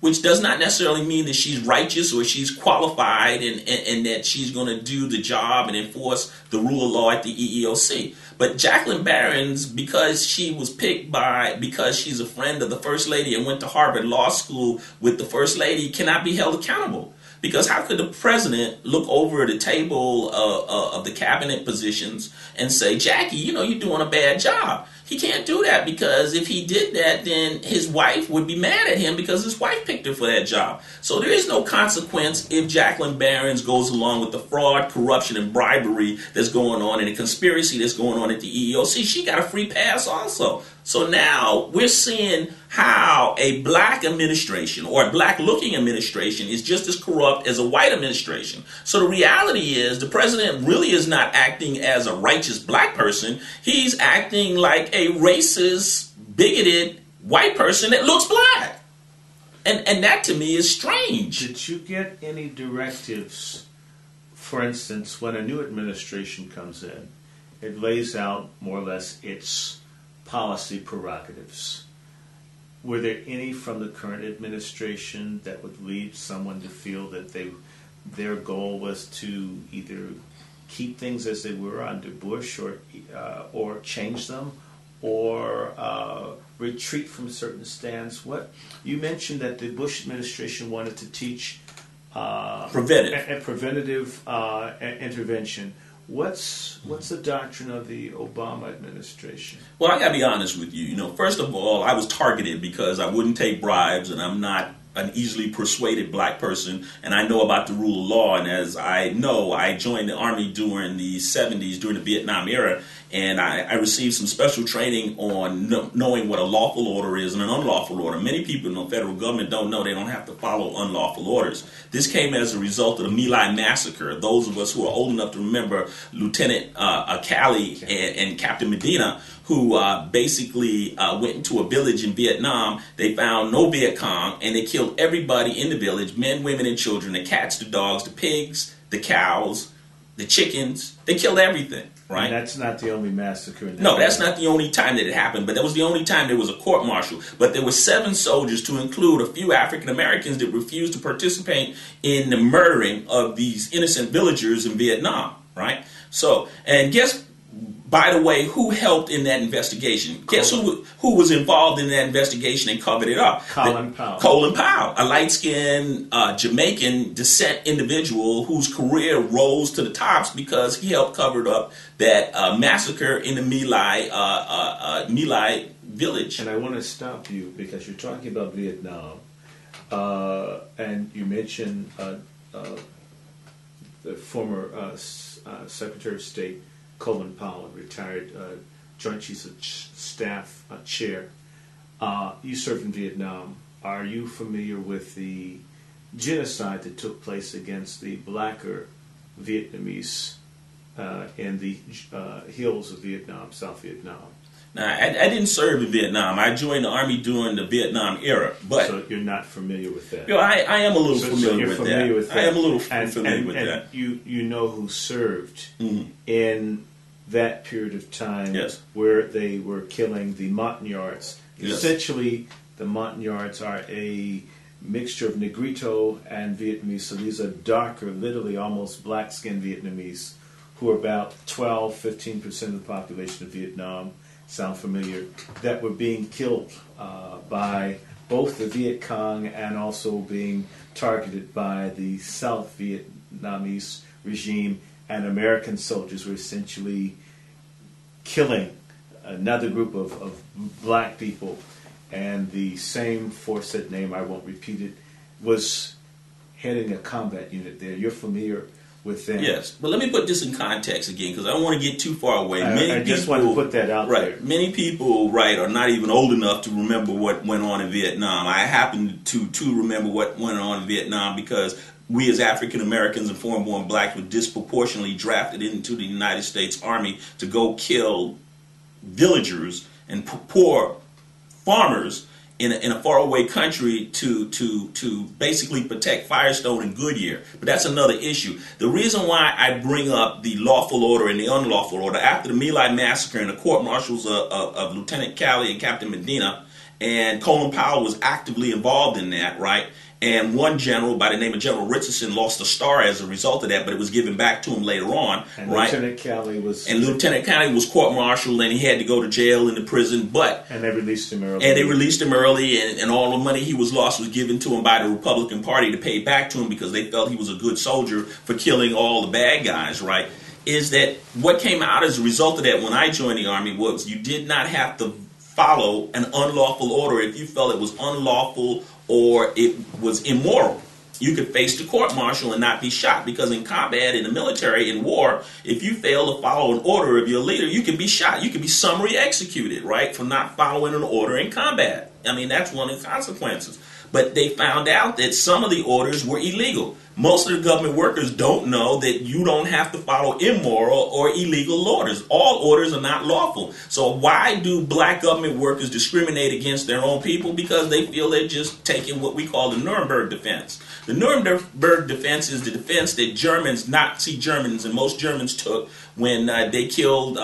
which does not necessarily mean that she's righteous or she's qualified and that she's going to do the job and enforce the rule of law at the EEOC. But Jacqueline Barron's, because she was picked because she's a friend of the First Lady and went to Harvard Law School with the First Lady, cannot be held accountable. Because how could the president look over the table of the cabinet positions and say, Jackie, you know, you're doing a bad job? He can't do that, because if he did that, then his wife would be mad at him because his wife picked her for that job. So there is no consequence if Jacqueline Barron's goes along with the fraud, corruption, and bribery that's going on and the conspiracy that's going on at the EEOC. She got a free pass also. So now we're seeing how a black administration or a black-looking administration is just as corrupt as a white administration. So the reality is the president really is not acting as a righteous black person. He's acting like a racist, bigoted white person that looks black. And that to me is strange. Did you get any directives, for instance, when a new administration comes in, it lays out more or less its policy prerogatives. Were there any from the current administration that would lead someone to feel that their goal was to either keep things as they were under Bush or change them or retreat from certain stands? What you mentioned that the Bush administration wanted to teach preventative intervention. What's the doctrine of the Obama administration? Well, I got to be honest with you. You know, first of all, I was targeted because I wouldn't take bribes, and I'm not an easily persuaded black person, and I know about the rule of law. And as I know, I joined the Army during the 70s, during the Vietnam era, and I received some special training on knowing what a lawful order is and an unlawful order. Many people in the federal government don't know they don't have to follow unlawful orders. This came as a result of the My Lai Massacre. Those of us who are old enough to remember Lieutenant Calley and Captain Medina, who basically went into a village in Vietnam. They found no Viet Cong, and they killed everybody in the village, men, women, and children, the cats, the dogs, the pigs, the cows, the chickens. They killed everything. Right? And that's not the only massacre. No, that's not the only time that it happened, but that was the only time there was a court-martial. But there were 7 soldiers, to include a few African-Americans, that refused to participate in the murdering of these innocent villagers in Vietnam, right? So, and guess, by the way, who helped in that investigation? Guess who was involved in that investigation and covered it up? Colin Powell, a light-skinned Jamaican descent individual whose career rose to the tops because he helped cover up that massacre in the My Lai village. And I want to stop you because you're talking about Vietnam, and you mentioned the former Secretary of State Colin Powell, retired Joint Chiefs of Staff chair. You served in Vietnam. Are you familiar with the genocide that took place against the blacker Vietnamese in the hills of Vietnam, South Vietnam? Now, I didn't serve in Vietnam. I joined the Army during the Vietnam era. But so you're not familiar with that? You know, I am a little familiar with that. I am a little familiar with that. You know who served in that period of time, yes, where they were killing the Montagnards. Yes. Essentially, the Montagnards are a mixture of Negrito and Vietnamese. So these are darker, literally almost black-skinned Vietnamese, who are about 12, 15% of the population of Vietnam. Sound familiar? That were being killed by both the Viet Cong and also being targeted by the South Vietnamese regime, and American soldiers were essentially killing another group of black people. And the same force, that name I won't repeat it, was heading a combat unit there. You're familiar with them. Yes, but let me put this in context again, because I don't want to get too far away. I just want to put that out there. Many people, are not even old enough to remember what went on in Vietnam. I happen to remember what went on in Vietnam because we as African Americans and foreign-born blacks were disproportionately drafted into the United States Army to go kill villagers and poor farmers in a faraway country to basically protect Firestone and Goodyear. But that's another issue. The reason why I bring up the lawful order and the unlawful order, after the My Lai Massacre and the court-martials of Lieutenant Calley and Captain Medina, and Colin Powell was actively involved in that, right? And one general by the name of General Richardson lost a star as a result of that, but it was given back to him later on. And right? Lieutenant Calley was court-martialed, and he had to go to jail and to prison. And they released him early. And all the money he was lost was given to him by the Republican Party to pay back to him because they felt he was a good soldier for killing all the bad guys, right? Is that what came out as a result of that when I joined the Army was you did not have to follow an unlawful order if you felt it was unlawful or it was immoral. You could face the court-martial and not be shot, because in combat, in the military, in war, if you fail to follow an order of your leader, you can be shot. You can be summary executed, right, for not following an order in combat. I mean, that's one of the consequences. But they found out that some of the orders were illegal. Most of the government workers don't know that you don't have to follow immoral or illegal orders. All orders are not lawful. So why do black government workers discriminate against their own people? Because they feel they're just taking what we call the Nuremberg defense. The Nuremberg defense is the defense that Germans, Nazi Germans, and most Germans took when they killed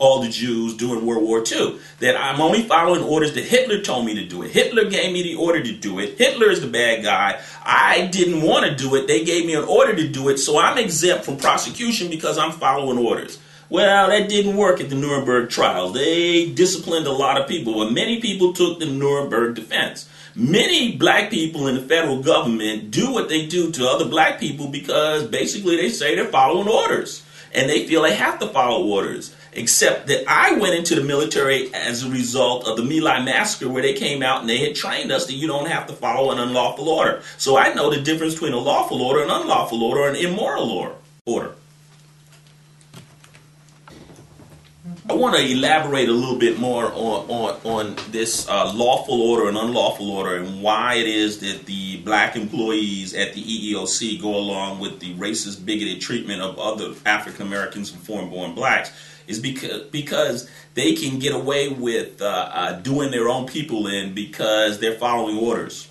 all the Jews during World War II, that I'm only following orders that Hitler told me to do it. Hitler gave me the order to do it. Hitler is the bad guy. I didn't want to do it. They gave me an order to do it, so I'm exempt from prosecution because I'm following orders. Well, that didn't work at the Nuremberg trials. They disciplined a lot of people, but many people took the Nuremberg defense. Many black people in the federal government do what they do to other black people because basically they say they're following orders, and they feel they have to follow orders. Except that I went into the military as a result of the My Lai Massacre, where they came out and they had trained us that you don't have to follow an unlawful order. So I know the difference between a lawful order, an unlawful order, and an immoral order. I want to elaborate a little bit more on this lawful order and unlawful order, and why it is that the black employees at the EEOC go along with the racist, bigoted treatment of other African Americans and foreign-born blacks. Is because they can get away with doing their own people in because they're following orders.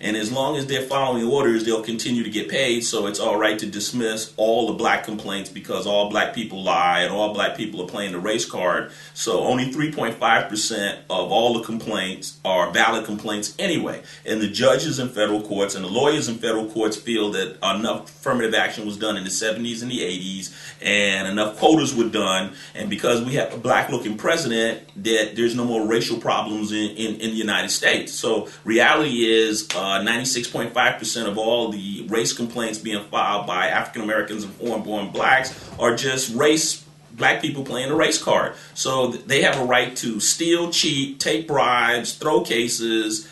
And as long as they're following orders, they'll continue to get paid, so it's all right to dismiss all the black complaints because all black people lie and all black people are playing the race card. So only 3.5% of all the complaints are valid complaints anyway. And the judges in federal courts and the lawyers in federal courts feel that enough affirmative action was done in the 70s and the 80s and enough quotas were done. And because we have a black-looking president, that there's no more racial problems in the United States. So reality is 96.5% of all the race complaints being filed by African Americans and foreign-born blacks are just black people playing the race card. So they have a right to steal, cheat, take bribes, throw cases,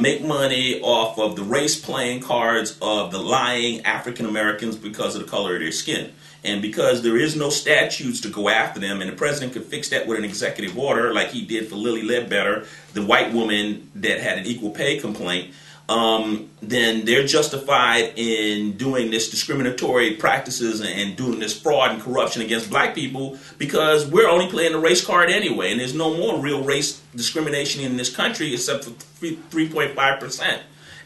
make money off of the race playing cards of the lying African Americans because of the color of their skin. And because there is no statutes to go after them, and the president could fix that with an executive order like he did for Lily Ledbetter, the white woman that had an equal pay complaint, then they're justified in doing this discriminatory practices and doing this fraud and corruption against black people because we're only playing the race card anyway, and there's no more real race discrimination in this country except for 3.5%.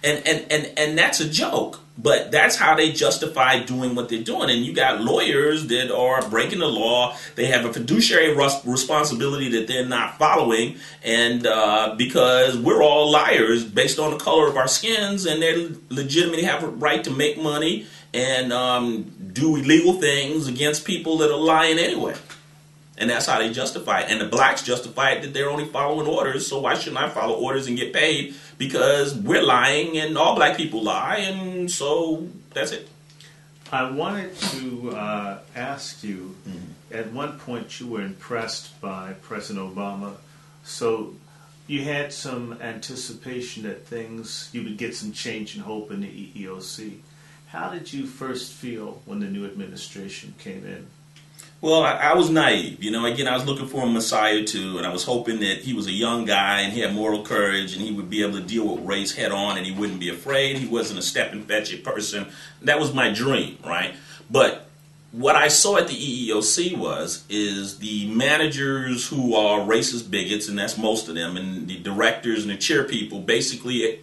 And that's a joke, but that's how they justify doing what they're doing. And you got lawyers that are breaking the law. They have a fiduciary responsibility that they're not following, and because we're all liars based on the color of our skins, and they legitimately have a right to make money and do illegal things against people that are lying anyway. And that's how they justify it. And the blacks justify it that they're only following orders, so why shouldn't I follow orders and get paid? Because we're lying, and all black people lie, and so that's it. I wanted to ask you, at one point you were impressed by President Obama, so you had some anticipation that things, you would get some change and hope in the EEOC. How did you first feel when the new administration came in? Well, I was naive, you know, again, I was looking for a messiah too, and I was hoping that he was a young guy and he had moral courage and he would be able to deal with race head on and he wouldn't be afraid, he wasn't a step and fetch it person. That was my dream, right? But what I saw at the EEOC is the managers who are racist bigots, and that's most of them, and the directors and the chair people basically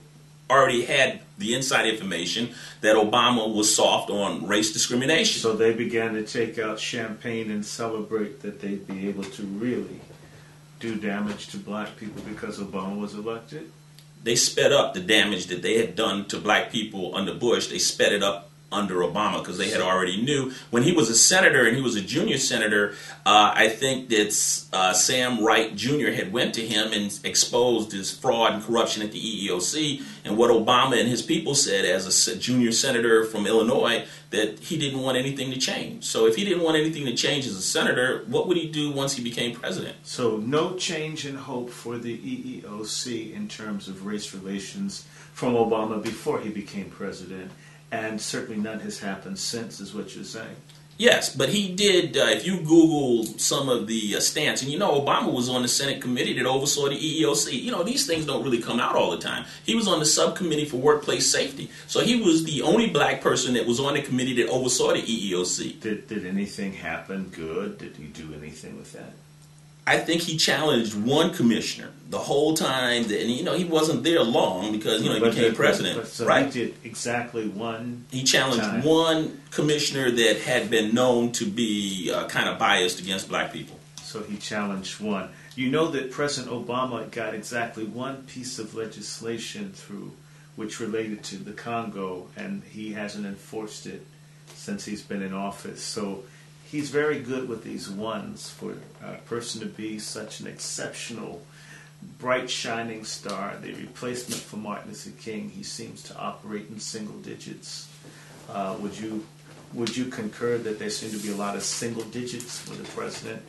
already had the inside information that Obama was soft on race discrimination. So they began to take out champagne and celebrate that they'd be able to really do damage to black people because Obama was elected? They sped up the damage that they had done to black people under Bush. They sped it up under Obama because they had already knew. When he was a senator and he was a junior senator, I think that Sam Wright Jr. had went to him and exposed his fraud and corruption at the EEOC, and what Obama and his people said as a junior senator from Illinois, that he didn't want anything to change. So if he didn't want anything to change as a senator, what would he do once he became president? So no change in hope for the EEOC in terms of race relations from Obama before he became president. And certainly none has happened since, is what you're saying. Yes, but he did, if you Google some of the stance, and you know Obama was on the Senate committee that oversaw the EEOC. You know, these things don't really come out all the time. He was on the subcommittee for workplace safety. So he was the only black person that was on the committee that oversaw the EEOC. Did anything happen good? Did he do anything with that? I think he challenged one commissioner the whole time, that, and you know he wasn't there long because you know he became president, so right? He did exactly one. He challenged one commissioner that had been known to be kind of biased against black people. So he challenged one. You know that President Obama got exactly one piece of legislation through, which related to the Congo, and he hasn't enforced it since he's been in office. So. He's very good with these ones for a person to be such an exceptional, bright, shining star. The replacement for Martin Luther King, he seems to operate in single digits. Would you concur that there seem to be a lot of single digits for the president?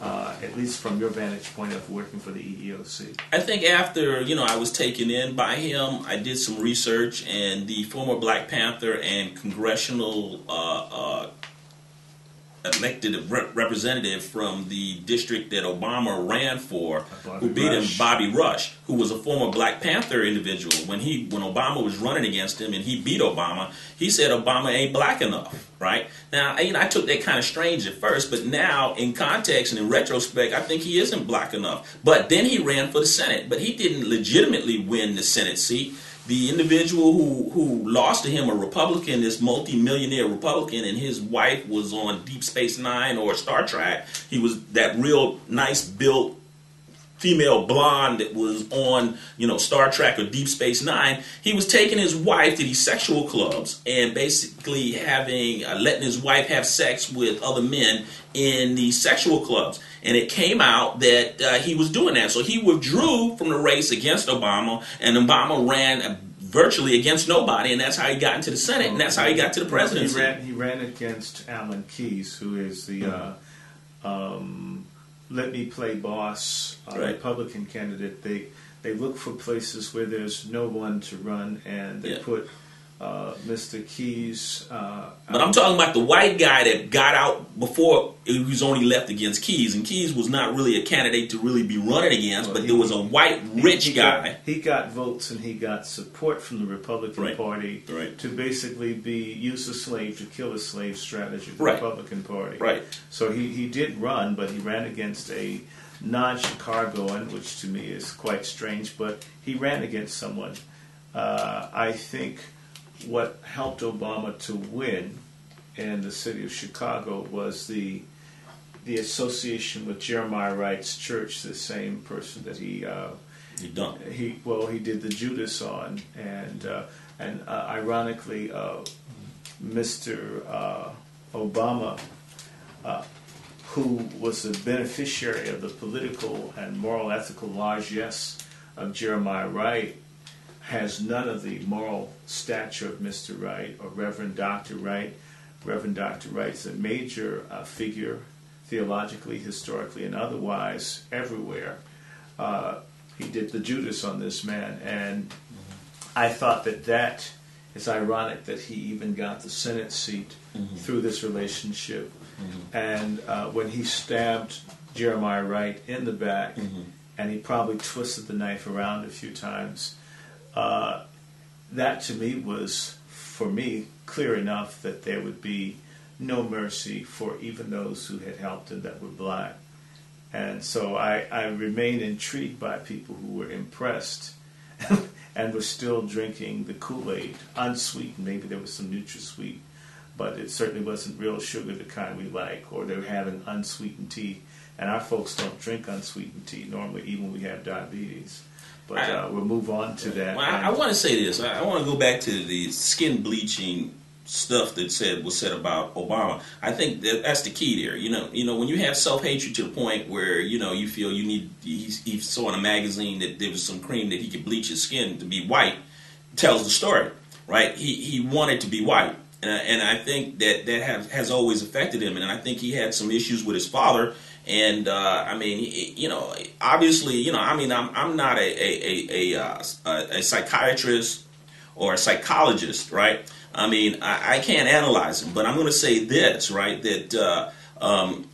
At least from your vantage point of working for the EEOC? I think after, you know, I was taken in by him, I did some research, and the former Black Panther and congressional elected representative from the district that Obama ran for, who beat him, Bobby Rush, who was a former Black Panther individual. When Obama was running against him and he beat Obama, he said Obama ain't black enough. Right? Now, you know, I took that kind of strange at first, but now in context and in retrospect, I think he isn't black enough. But then he ran for the Senate, but he didn't legitimately win the Senate seat. The individual who lost to him, a Republican, this multi-millionaire Republican, and his wife was on Deep Space Nine or Star Trek. He was that real nice-built female blonde that was on, you know, Star Trek or Deep Space Nine. He was taking his wife to these sexual clubs and basically having letting his wife have sex with other men in these sexual clubs. And it came out that he was doing that. So he withdrew from the race against Obama, and Obama ran virtually against nobody, and that's how he got into the Senate, and that's how he got to the presidency. He ran against Alan Keyes, who is the Let Me Play Boss Republican candidate. They look for places where there's no one to run, and they put Mr. Keyes. But I'm talking about the white guy that got out before he was only left against Keyes, and Keyes was not really a candidate to really be running against, but there was a white rich guy. He got votes and he got support from the Republican Party to basically use a slave to kill a slave strategy of the Republican Party. Right. So he did run, but he ran against a non-Chicagoan, which to me is quite strange, but he ran against someone. I think what helped Obama to win in the city of Chicago was the association with Jeremiah Wright's church, the same person that he did the Judas on, and ironically, Mr. Obama who was the beneficiary of the political and moral ethical largesse of Jeremiah Wright, has none of the moral stature of Mr. Wright or Reverend Dr. Wright. Reverend Dr. Wright's a major figure theologically, historically, and otherwise everywhere. He did the Judas on this man, and I thought that that is ironic that he even got the Senate seat through this relationship. And when he stabbed Jeremiah Wright in the back, and he probably twisted the knife around a few times, that to me was, for me, clear enough that there would be no mercy for even those who had helped him that were black. And so I remain intrigued by people who were impressed and were still drinking the Kool-Aid, unsweetened. Maybe there was some NutraSweet, but it certainly wasn't real sugar, the kind we like, or they were having unsweetened tea. And our folks don't drink unsweetened tea normally, even when we have diabetes. But we'll move on to that. Well, I want to say this. I want to go back to the skin bleaching stuff that was said about Obama. I think that's the key there. You know, when you have self-hatred to the point where you feel you need. He saw in a magazine that there was some cream that he could bleach his skin to be white. Tells the story, right? He wanted to be white, and I think that has always affected him. And I think he had some issues with his father. And I mean, obviously, I mean, I'm not a psychiatrist or a psychologist, right? I mean, I can't analyze him, but I'm going to say this, right? That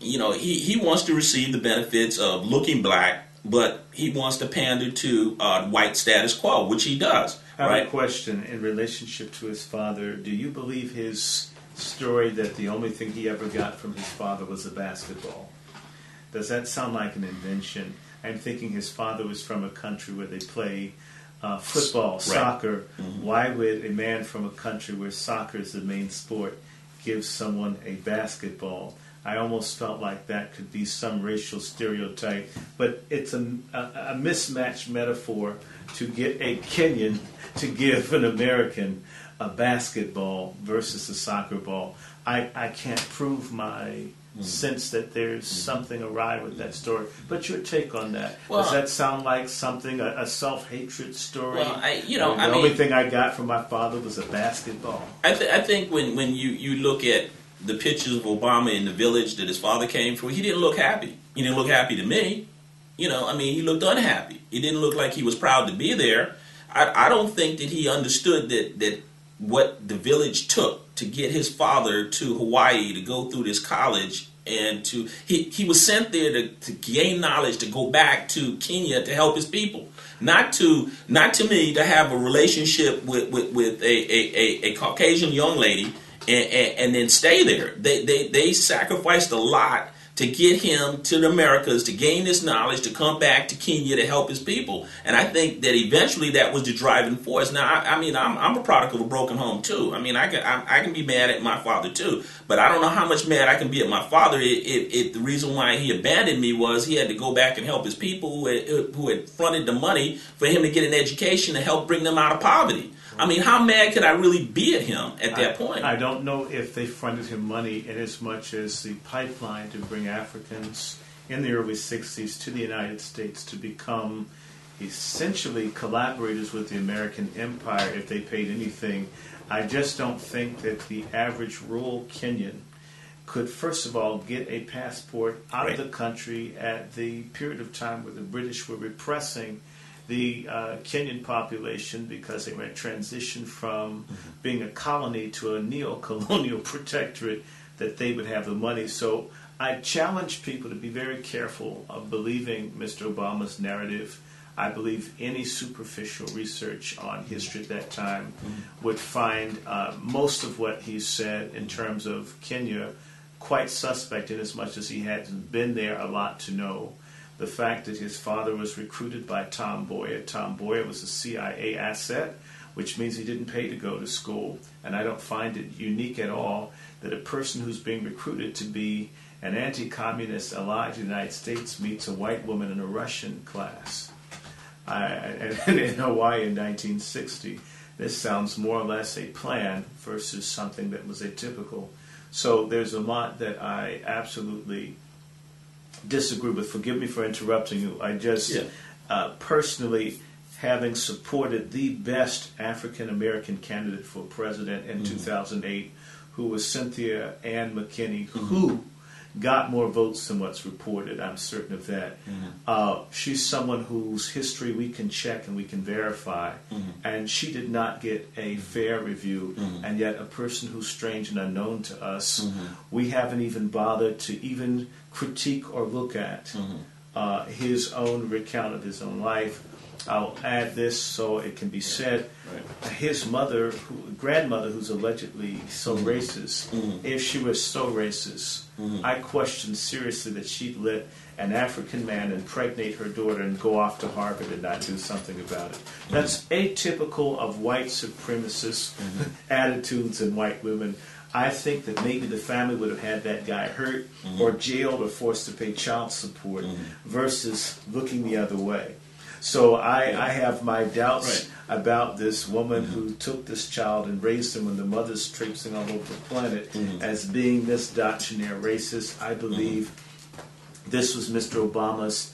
he wants to receive the benefits of looking black, but he wants to pander to white status quo, which he does. Right? I have a question in relationship to his father. Do you believe his story that the only thing he ever got from his father was a basketball? Does that sound like an invention? I'm thinking his father was from a country where they play football, right. Soccer. Why would a man from a country where soccer is the main sport give someone a basketball? I almost felt like that could be some racial stereotype, but it's a mismatched metaphor to get a Kenyan to give an American a basketball versus a soccer ball. I can't prove my sense that there's something awry with that story. But your take on that? Well, does that sound like something, a self-hatred story? Well, the only thing I got from my father was a basketball. I think when you look at the pictures of Obama in the village that his father came from, he didn't look happy. He didn't look happy to me. I mean, he looked unhappy. He didn't look like he was proud to be there. I don't think that he understood that what the village took to get his father to Hawaii to go through this college, and he was sent there to gain knowledge, to go back to Kenya to help his people, not to me to have a relationship with a Caucasian young lady and then stay there. They sacrificed a lot to get him to the Americas, to gain this knowledge, to come back to Kenya to help his people. And I think that eventually that was the driving force. Now, I mean, I'm a product of a broken home, too. I mean, I can be mad at my father, too. But I don't know how much mad I can be at my father if the reason why he abandoned me was he had to go back and help his people who had fronted the money for him to get an education to help bring them out of poverty. I mean, how mad could I really be at him at that point? I don't know if they fronted him money in as much as the pipeline to bring Africans in the early 60s to the United States to become essentially collaborators with the American empire if they paid anything. I just don't think that the average rural Kenyan could, first of all, get a passport out of the country at the period of time where the British were repressing the Kenyan population because they were in transition from being a colony to a neo-colonial protectorate, that they would have the money. So I challenge people to be very careful of believing Mr. Obama's narrative. I believe any superficial research on history at that time would find most of what he said in terms of Kenya quite suspect, in as much as he hadn't been there a lot to know. The fact that his father was recruited by Tom Boyer. Tom Boyer was a CIA asset, which means he didn't pay to go to school. And I don't find it unique at all that a person who's being recruited to be an anti-communist allied to the United States meets a white woman in a Russian class in Hawaii in 1960. This sounds more or less a plan versus something that was atypical. So there's a lot that I absolutely disagree with. Forgive me for interrupting you. I just personally, having supported the best African-American candidate for president in 2008, who was Cynthia McKinney, who got more votes than what's reported. I'm certain of that. She's someone whose history we can check and we can verify. And she did not get a fair review. And yet a person who's strange and unknown to us, we haven't even bothered to even critique or look at his own recount of his own life. I'll add this so it can be said. His mother, grandmother, who's allegedly so racist, if she was so racist, I question seriously that she'd let an African man impregnate her daughter and go off to Harvard and not do something about it. That's atypical of white supremacist attitudes in white women. I think that maybe the family would have had that guy hurt or jailed or forced to pay child support versus looking the other way. So I have my doubts about this woman who took this child and raised him when the mother's traipsing all over the planet as being this doctrinaire racist. I believe this was Mr. Obama's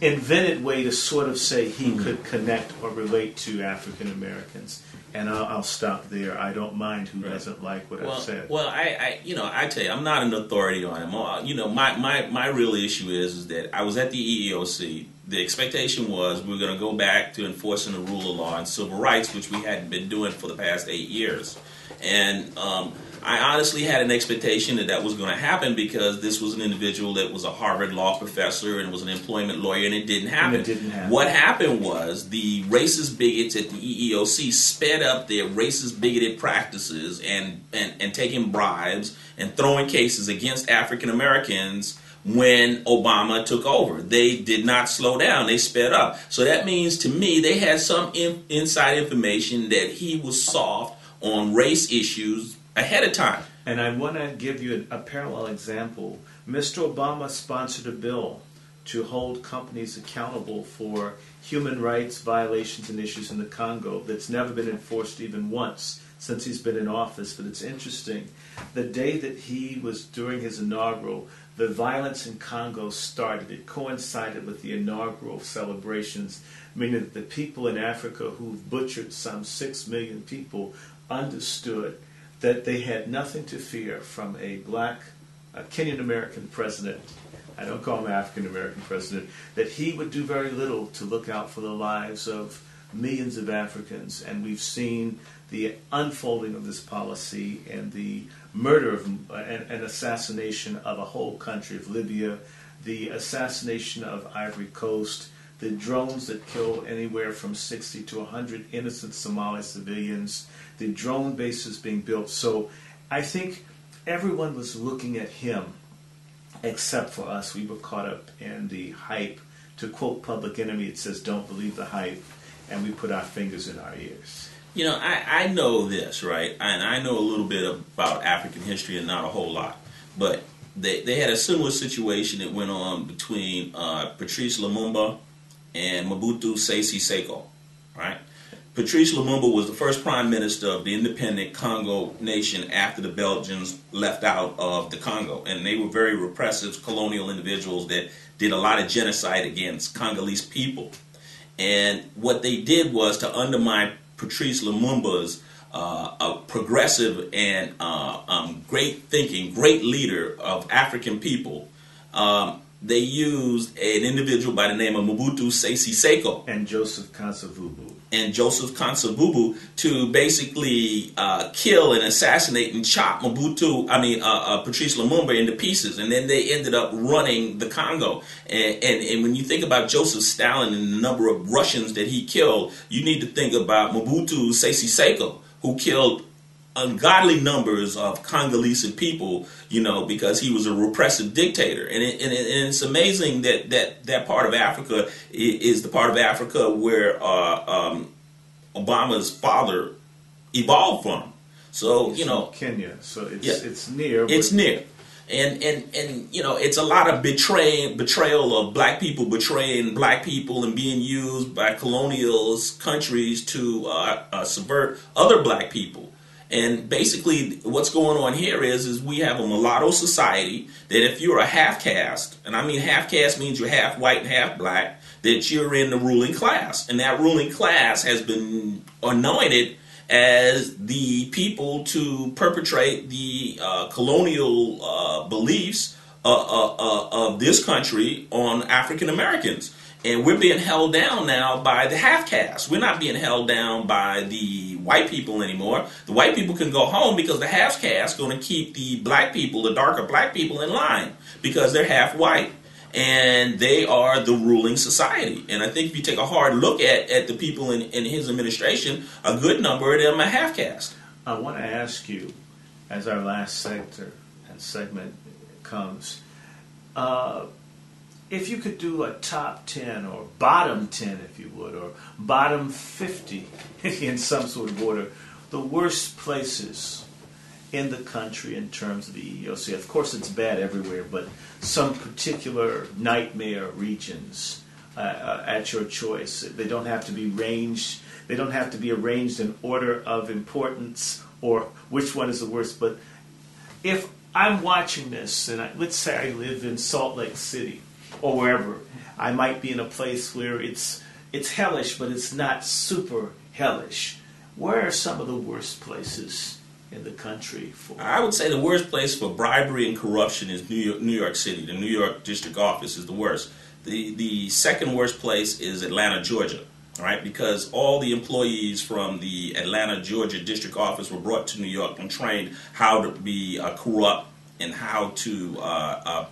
invented way to sort of say he could connect or relate to African Americans. And I'll stop there. I don't mind who doesn't like what I've said. Well, I you know, I tell you, I'm not an authority on him. You know, my real issue is that I was at the EEOC. The expectation was we were going to go back to enforcing the rule of law and civil rights, which we hadn't been doing for the past 8 years. And I honestly had an expectation that that was going to happen because this was an individual that was a Harvard law professor and was an employment lawyer, and it didn't happen. And it didn't happen. What happened was the racist bigots at the EEOC sped up their racist bigoted practices and taking bribes and throwing cases against African Americans. When Obama took over, they did not slow down. They sped up. So that means to me they had some inside information that he was soft on race issues ahead of time. And I want to give you a parallel example. Mr. Obama sponsored a bill to hold companies accountable for human rights violations and issues in the Congo that's never been enforced even once since he's been in office. But it's interesting. The day that he was doing his inaugural, the violence in Congo started. It coincided with the inaugural celebrations, meaning that the people in Africa who butchered some 6 million people understood that they had nothing to fear from a black Kenyan-American president. I don't call him African-American president. That he would do very little to look out for the lives of millions of Africans. And we've seen the unfolding of this policy and the murder of, and assassination of a whole country of Libya, the assassination of Ivory Coast, the drones that kill anywhere from 60 to 100 innocent Somali civilians, the drone bases being built. So I think everyone was looking at him except for us. We were caught up in the hype. To quote Public Enemy, it says, "Don't believe the hype," and we put our fingers in our ears. You know, I know this, right? And I know a little bit about African history and not a whole lot. But they had a similar situation that went on between Patrice Lumumba and Mobutu Sese Seko, right? Patrice Lumumba was the first prime minister of the independent Congo nation after the Belgians left out of the Congo. And they were very repressive colonial individuals that did a lot of genocide against Congolese people. And what they did was to undermine Patrice Lumumba's a progressive and great thinking, great leader of African people. They used an individual by the name of Mobutu Sese Seko and Joseph Kasa-Vubu to basically kill and assassinate and chop Patrice Lumumba into pieces, and then they ended up running the Congo. And when you think about Joseph Stalin and the number of Russians that he killed, you need to think about Mobutu Sese Seko, who killed ungodly numbers of Congolese people, you know, because he was a repressive dictator. And it's amazing that part of Africa is the part of Africa where Obama's father evolved from. So, you know, Kenya. So it's near. It's near. And you know, it's a lot of betrayal of black people, betraying black people and being used by colonial countries to subvert other black people. And basically what's going on here is we have a mulatto society that if you're a half-caste, and I mean half-caste means you're half white and half black, that you're in the ruling class. And that ruling class has been anointed as the people to perpetrate the colonial beliefs of this country on African Americans. And we're being held down now by the half-caste. We're not being held down by the white people anymore. The white people can go home because the half-caste is going to keep the black people, the darker black people, in line because they're half-white. And they are the ruling society. And I think if you take a hard look at the people in his administration, a good number of them are half-caste. I want to ask you, as our last sector and segment comes, if you could do a top 10 or bottom 10, if you would, or bottom 50 in some sort of order, the worst places in the country in terms of the EEOC. Of course, it's bad everywhere, but some particular nightmare regions at your choice. They don't have to be ranged. They don't have to be arranged in order of importance or which one is the worst. But if I'm watching this, and let's say I live in Salt Lake City or wherever, I might be in a place where it's hellish, but it's not super hellish. Where are some of the worst places in the country? I would say the worst place for bribery and corruption is New York City. The New York district office is the worst. The second worst place is Atlanta, Georgia, right? Because all the employees from the Atlanta, Georgia district office were brought to New York and trained how to be corrupt and how to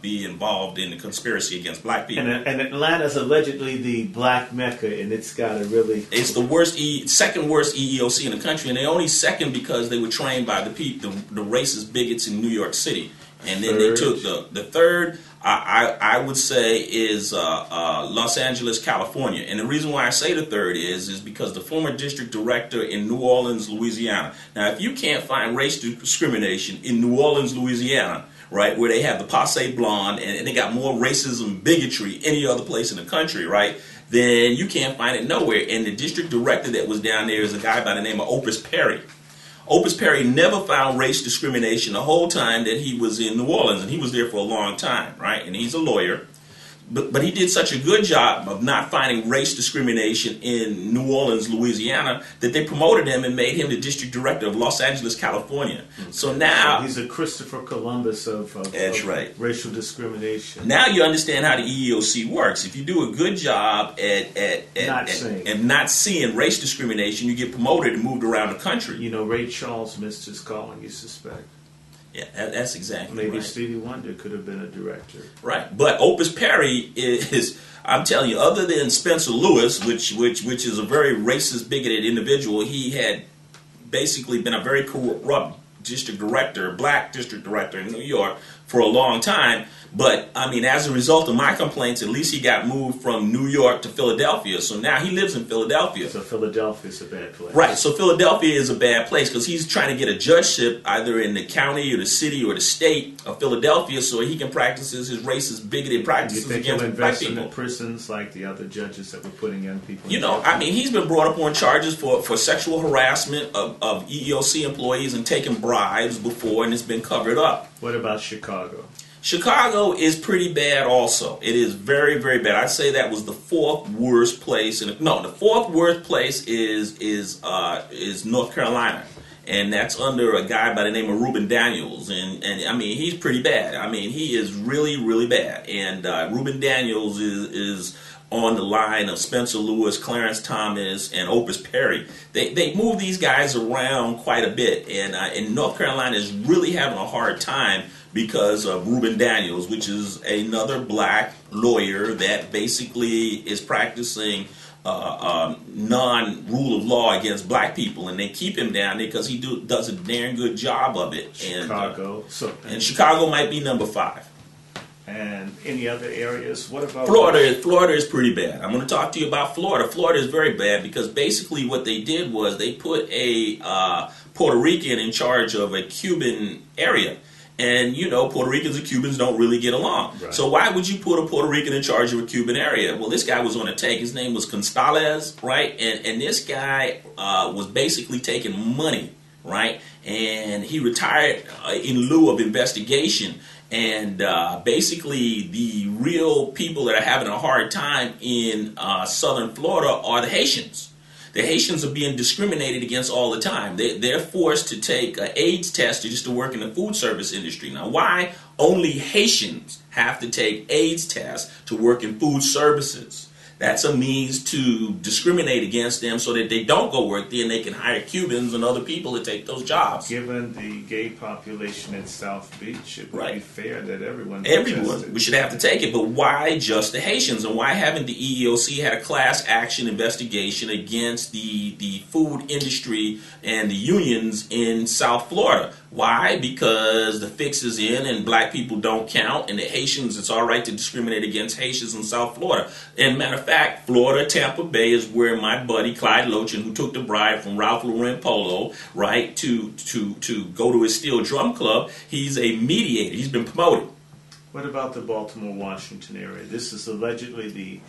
be involved in the conspiracy against black people. And Atlanta's allegedly the black Mecca, and it's got a really... It's the worst, second worst EEOC in the country, and they're only second because they were trained by the racist bigots in New York City. And then they took the third, I would say, is Los Angeles, California. And the reason why I say the third is because the former district director in New Orleans, Louisiana. Now, if you can't find race discrimination in New Orleans, Louisiana, right, where they have the Posse Blonde and they got more racism, bigotry, any other place in the country, right, then you can't find it nowhere. And the district director that was down there is a guy by the name of Opus Perry. Opus Perry never found race discrimination the whole time that he was in New Orleans, and he was there for a long time, right? And he's a lawyer. But he did such a good job of not finding race discrimination in New Orleans, Louisiana, that they promoted him and made him the district director of Los Angeles, California. So now... he's a Christopher Columbus of racial discrimination. Now you understand how the EEOC works. If you do a good job at not seeing race discrimination, you get promoted and moved around the country. You know, Ray Charles missed his calling, you suspect. Yeah, that's exactly right. Maybe Stevie Wonder could have been a director. Right, but Opus Perry is, I'm telling you, other than Spencer Lewis, which is a very racist, bigoted individual, he had basically been a very corrupt district director, black district director in New York for a long time. But, I mean, as a result of my complaints, at least he got moved from New York to Philadelphia. So now he lives in Philadelphia. So Philadelphia's a bad place. Right. So Philadelphia is a bad place because he's trying to get a judgeship either in the county or the city or the state of Philadelphia so he can practice his racist, bigoted practices against black people. In the prisons like the other judges that were putting young people in. You know, I mean, he's been brought up on charges for sexual harassment of EEOC employees and taking bribes before, and it's been covered up. What about Chicago? Chicago is pretty bad also. It is very, very bad. I'd say that was the fourth worst place. The fourth worst place is North Carolina. And that's under a guy by the name of Reuben Daniels. And I mean, he's pretty bad. I mean, he is really, really bad. And Reuben Daniels is on the line of Spencer Lewis, Clarence Thomas, and Opus Perry. They move these guys around quite a bit. And North Carolina is really having a hard time because of Reuben Daniels, which is another black lawyer that basically is practicing non-rule of law against black people, and they keep him down there because he does a damn good job of it. Chicago. And Chicago might be number 5. And any other areas? What about Florida? Florida is pretty bad. I'm going to talk to you about Florida. Florida is very bad because basically what they did was they put a Puerto Rican in charge of a Cuban area. And, you know, Puerto Ricans and Cubans don't really get along. Right. So why would you put a Puerto Rican in charge of a Cuban area? Well, this guy was on a take. His name was Constales, right? And this guy was basically taking money, right? and he retired in lieu of investigation. And basically, the real people that are having a hard time in southern Florida are the Haitians. The Haitians are being discriminated against all the time. They're forced to take an AIDS test just to work in the food service industry. Now, why only Haitians have to take AIDS tests to work in food services? That's a means to discriminate against them so that they don't go work there and they can hire Cubans and other people to take those jobs. Given the gay population in South Beach, it would be fair that everyone we should have to take it. But why just the Haitians? And why haven't the EEOC had a class action investigation against the food industry and the unions in South Florida? Why? Because the fix is in and black people don't count, and the Haitians, it's all right to discriminate against Haitians in South Florida. And matter of fact, Florida, Tampa Bay is where my buddy Clyde Lochen, who took the bribe from Ralph Lauren Polo, right, to go to his steel drum club, he's a mediator. He's been promoted. What about the Baltimore, Washington area? This is allegedly the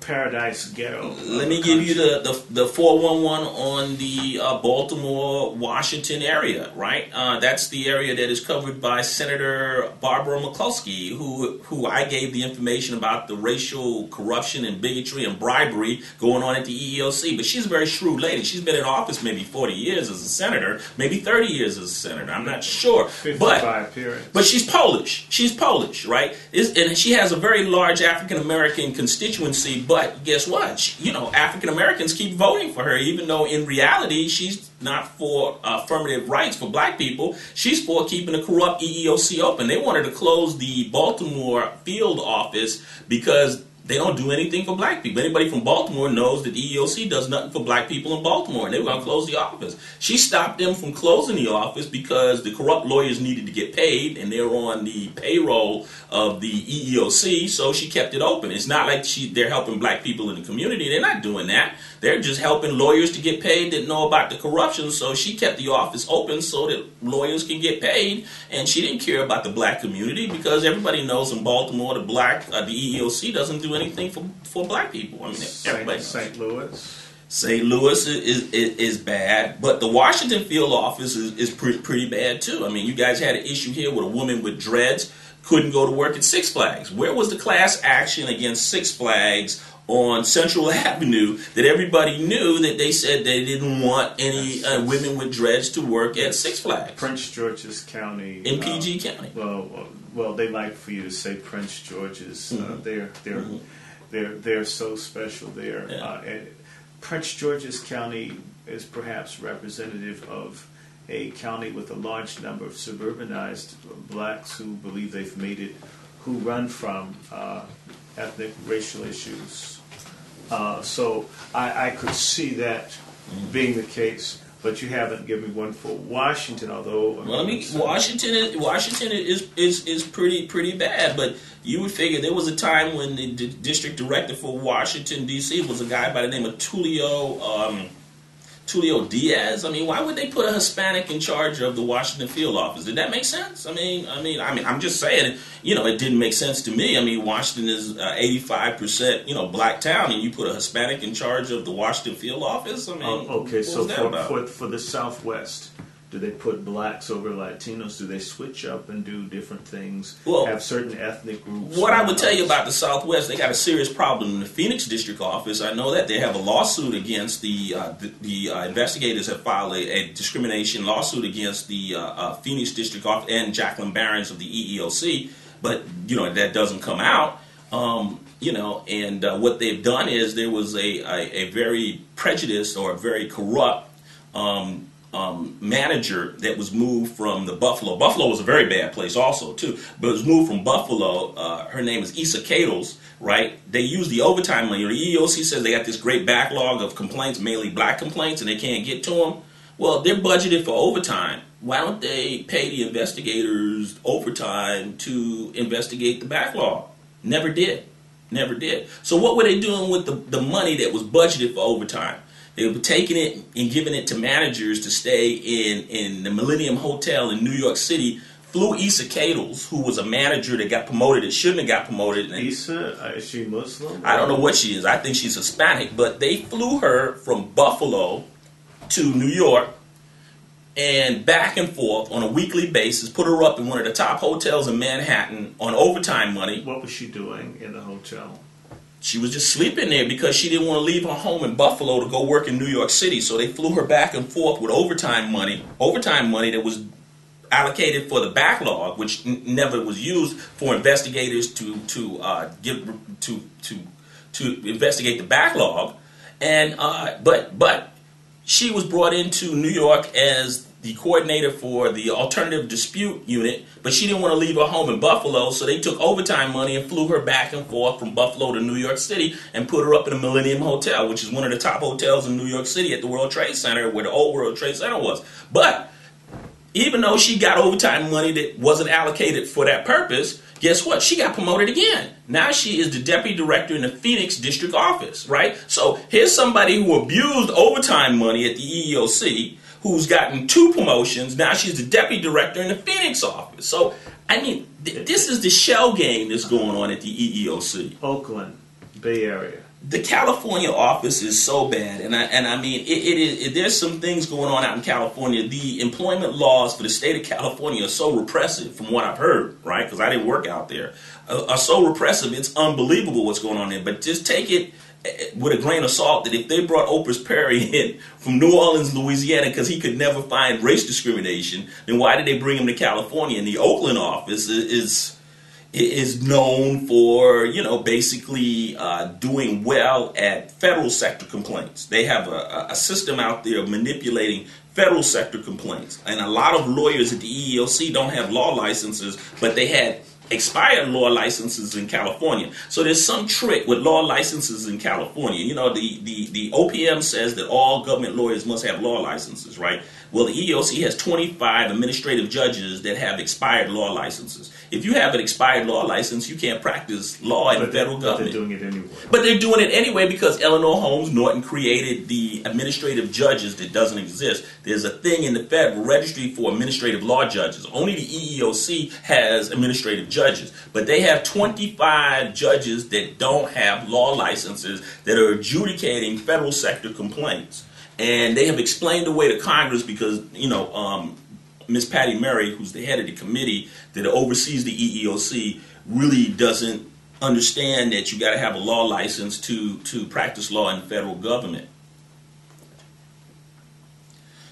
paradise ghetto. Let me give you the 411 on the Baltimore, Washington area, right? That's the area that is covered by Senator Barbara Mikulski, who I gave the information about the racial corruption and bigotry and bribery going on at the EEOC. But she's a very shrewd lady. She's been in office maybe 40 years as a senator, maybe 30 years as a senator. I'm not sure. 55 periods. But she's Polish. She's Polish, right? And she has a very large African-American constituency. But guess what? She, you know, African Americans keep voting for her, even though in reality she's not for affirmative rights for black people. She's for keeping the corrupt EEOC open. They wanted to close the Baltimore field office because they don't do anything for black people. Anybody from Baltimore knows that the EEOC does nothing for black people in Baltimore, and they were going to close the office. She stopped them from closing the office because the corrupt lawyers needed to get paid, and they were on the payroll of the EEOC, so she kept it open. It's not like they're helping black people in the community. They're not doing that. They're just helping lawyers to get paid that know about the corruption, so she kept the office open so that lawyers can get paid, and she didn't care about the black community because everybody knows in Baltimore the EEOC doesn't do anything for black people. I mean, everybody knows. St. Louis. St. Louis is bad, but the Washington field office is pretty bad too. I mean, you guys had an issue here with a woman with dreads couldn't go to work at Six Flags. Where was the class action against Six Flags on Central Avenue that everybody knew that they said they didn't want any women with dreads to work at Six Flags? Prince George's County. In PG County. Well, they like for you to say Prince George's. They're so special there. Yeah. Prince George's County is perhaps representative of a county with a large number of suburbanized blacks who believe they've made it, who run from ethnic, racial issues. So I could see that being the case. But you haven't given me one for Washington, although. Well, I mean, Washington is pretty bad. But you would figure there was a time when the district director for Washington D.C. was a guy by the name of Tulio Diaz. I mean, why would they put a Hispanic in charge of the Washington field office? Did that make sense? I mean, I'm just saying, you know, it didn't make sense to me. I mean, Washington is 85%, you know, black town, and you put a Hispanic in charge of the Washington field office. I mean, okay, so for the Southwest, do they put blacks over Latinos? Do they switch up and do different things? Well, have certain ethnic groups? What I would tell you about the Southwest, they got a serious problem in the Phoenix district office. I know that they have a lawsuit against the investigators have filed a discrimination lawsuit against the Phoenix district office and Jacqueline Berrien of the EEOC. But you know that doesn't come out. You know, and what they've done is there was a very prejudiced or a very corrupt. Manager that was moved from the Buffalo. Buffalo was a very bad place also, too. But it was moved from Buffalo. Her name is Isa Cattles, right? They use the overtime money. The EEOC says they got this great backlog of complaints, mainly black complaints, and they can't get to them. Well, they're budgeted for overtime. Why don't they pay the investigators overtime to investigate the backlog? Never did. Never did. So what were they doing with the money that was budgeted for overtime? They were taking it and giving it to managers to stay in the Millennium Hotel in New York City. Flew Isa Cattles, who was a manager that got promoted that shouldn't have got promoted. Isa, is she Muslim? I don't know what she is. I think she's Hispanic. But they flew her from Buffalo to New York, and back and forth on a weekly basis, put her up in one of the top hotels in Manhattan on overtime money. What was she doing in the hotel? She was just sleeping there because she didn't want to leave her home in Buffalo to go work in New York City. So they flew her back and forth with overtime money that was allocated for the backlog, which never was used for investigators to investigate the backlog. And but she was brought into New York as the coordinator for the alternative dispute unit, but she didn't want to leave her home in Buffalo, so they took overtime money and flew her back and forth from Buffalo to New York City and put her up in the Millennium Hotel, which is one of the top hotels in New York City at the World Trade Center, where the old World Trade Center was. But even though she got overtime money that wasn't allocated for that purpose, guess what? She got promoted again. Now she is the deputy director in the Phoenix district office, right? So here's somebody who abused overtime money at the EEOC, who's gotten 2 promotions. Now she's the deputy director in the Phoenix office. So, I mean, this is the shell game that's going on at the EEOC. Oakland, Bay Area. The California office is so bad, and I mean, there's some things going on out in California. The employment laws for the state of California are so repressive, from what I've heard, right? Because I didn't work out there, are so repressive. It's unbelievable what's going on there. But just take it with a grain of salt that if they brought Opus Perry in from New Orleans, Louisiana, because he could never find race discrimination, then why did they bring him to California? And the Oakland office is known for, you know, basically doing well at federal sector complaints. They have a system out there of manipulating federal sector complaints. And a lot of lawyers at the EEOC don't have law licenses, but they had expired law licenses in California. So there's some trick with law licenses in California. You know, the OPM says that all government lawyers must have law licenses, right? Well, the EEOC has 25 administrative judges that have expired law licenses. If you have an expired law license, you can't practice law in the federal government. But they're doing it anyway. But they're doing it anyway because Eleanor Holmes Norton created the administrative judges that doesn't exist. There's a thing in the Federal Registry for administrative law judges. Only the EEOC has administrative judges, but they have 25 judges that don't have law licenses that are adjudicating federal sector complaints. And they have explained away to Congress because, you know, Ms. Patty Murray, who's the head of the committee that oversees the EEOC, really doesn't understand that you got to have a law license to practice law in the federal government.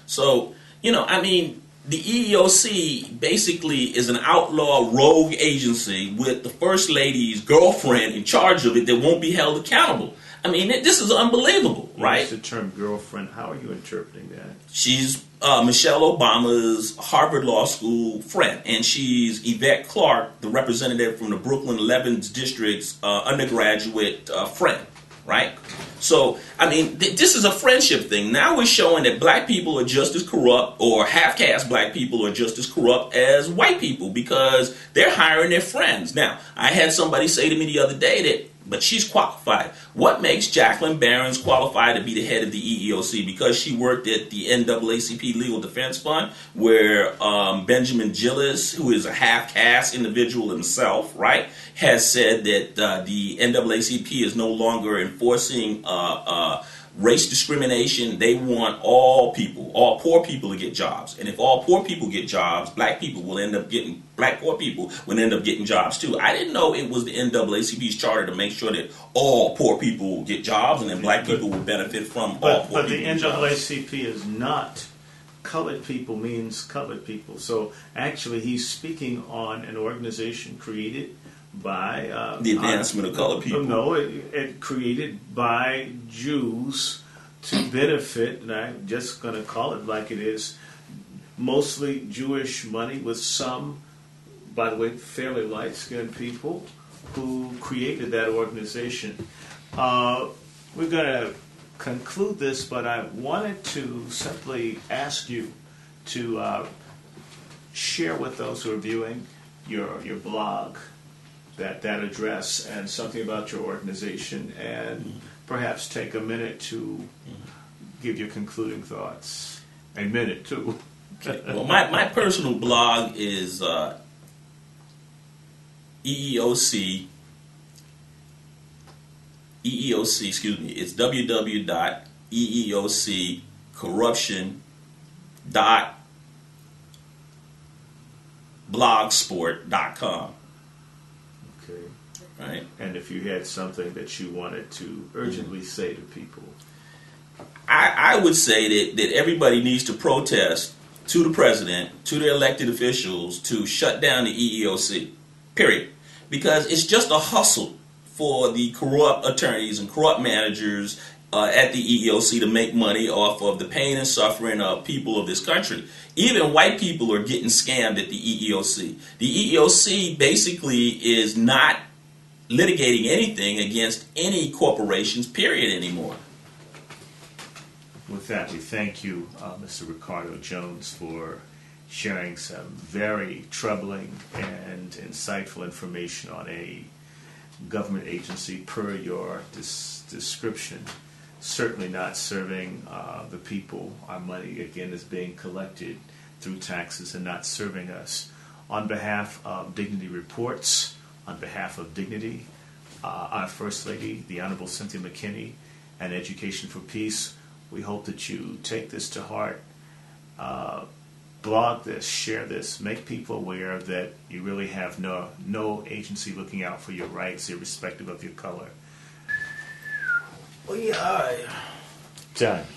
So, you know, I mean, the EEOC basically is an outlaw rogue agency with the First Lady's girlfriend in charge of it that won't be held accountable. I mean, this is unbelievable, right? Use the term girlfriend. How are you interpreting that? She's Michelle Obama's Harvard Law School friend, and she's Yvette Clark, the representative from the Brooklyn 11th District's undergraduate friend, right? So, I mean, this is a friendship thing. Now we're showing that black people are just as corrupt, or half-caste black people are just as corrupt as white people because they're hiring their friends. Now, I had somebody say to me the other day that, but she's qualified. What makes Jacqueline Berrien qualified to be the head of the EEOC? Because she worked at the NAACP Legal Defense Fund, where Benjamin Gillis, who is a half-caste individual himself, right, has said that the NAACP is no longer enforcing race discrimination. They want all people, all poor people, to get jobs. And if all poor people get jobs, black poor people will end up getting jobs too. I didn't know it was the NAACP's charter to make sure that all poor people get jobs and then black people will benefit from all poor people. But the NAACP is not colored people, means colored people. So actually he's speaking on an organization created by the advancement of colored people. No, it created by Jews to benefit, and I'm just going to call it like it is, mostly Jewish money with some, by the way, fairly light-skinned people who created that organization. We're going to conclude this, but I wanted to simply ask you to share with those who are viewing your blog, that address, and something about your organization, and perhaps take a minute to give your concluding thoughts. A minute, too. Okay. Well, my personal blog is EEOC, excuse me, it's www.eeoccorruption.org. blogsport.com. Okay. Right. And if you had something that you wanted to urgently say to people, I would say that everybody needs to protest to the president, to the elected officials, to shut down the EEOC. Period. Because it's just a hustle for the corrupt attorneys and corrupt managers at the EEOC to make money off of the pain and suffering of people of this country. Even white people are getting scammed at the EEOC. The EEOC basically is not litigating anything against any corporations, period, anymore. With that, we thank you, Mr. Ricardo Jones, for sharing some very troubling and insightful information on a government agency, per your description, certainly not serving the people. Our money, again, is being collected through taxes and not serving us. On behalf of Dignity Reports, on behalf of Dignity, our First Lady, the Honorable Cynthia McKinney, and Education for Peace, we hope that you take this to heart, blog this, share this, make people aware that you really have no agency looking out for your rights, irrespective of your color. We are done.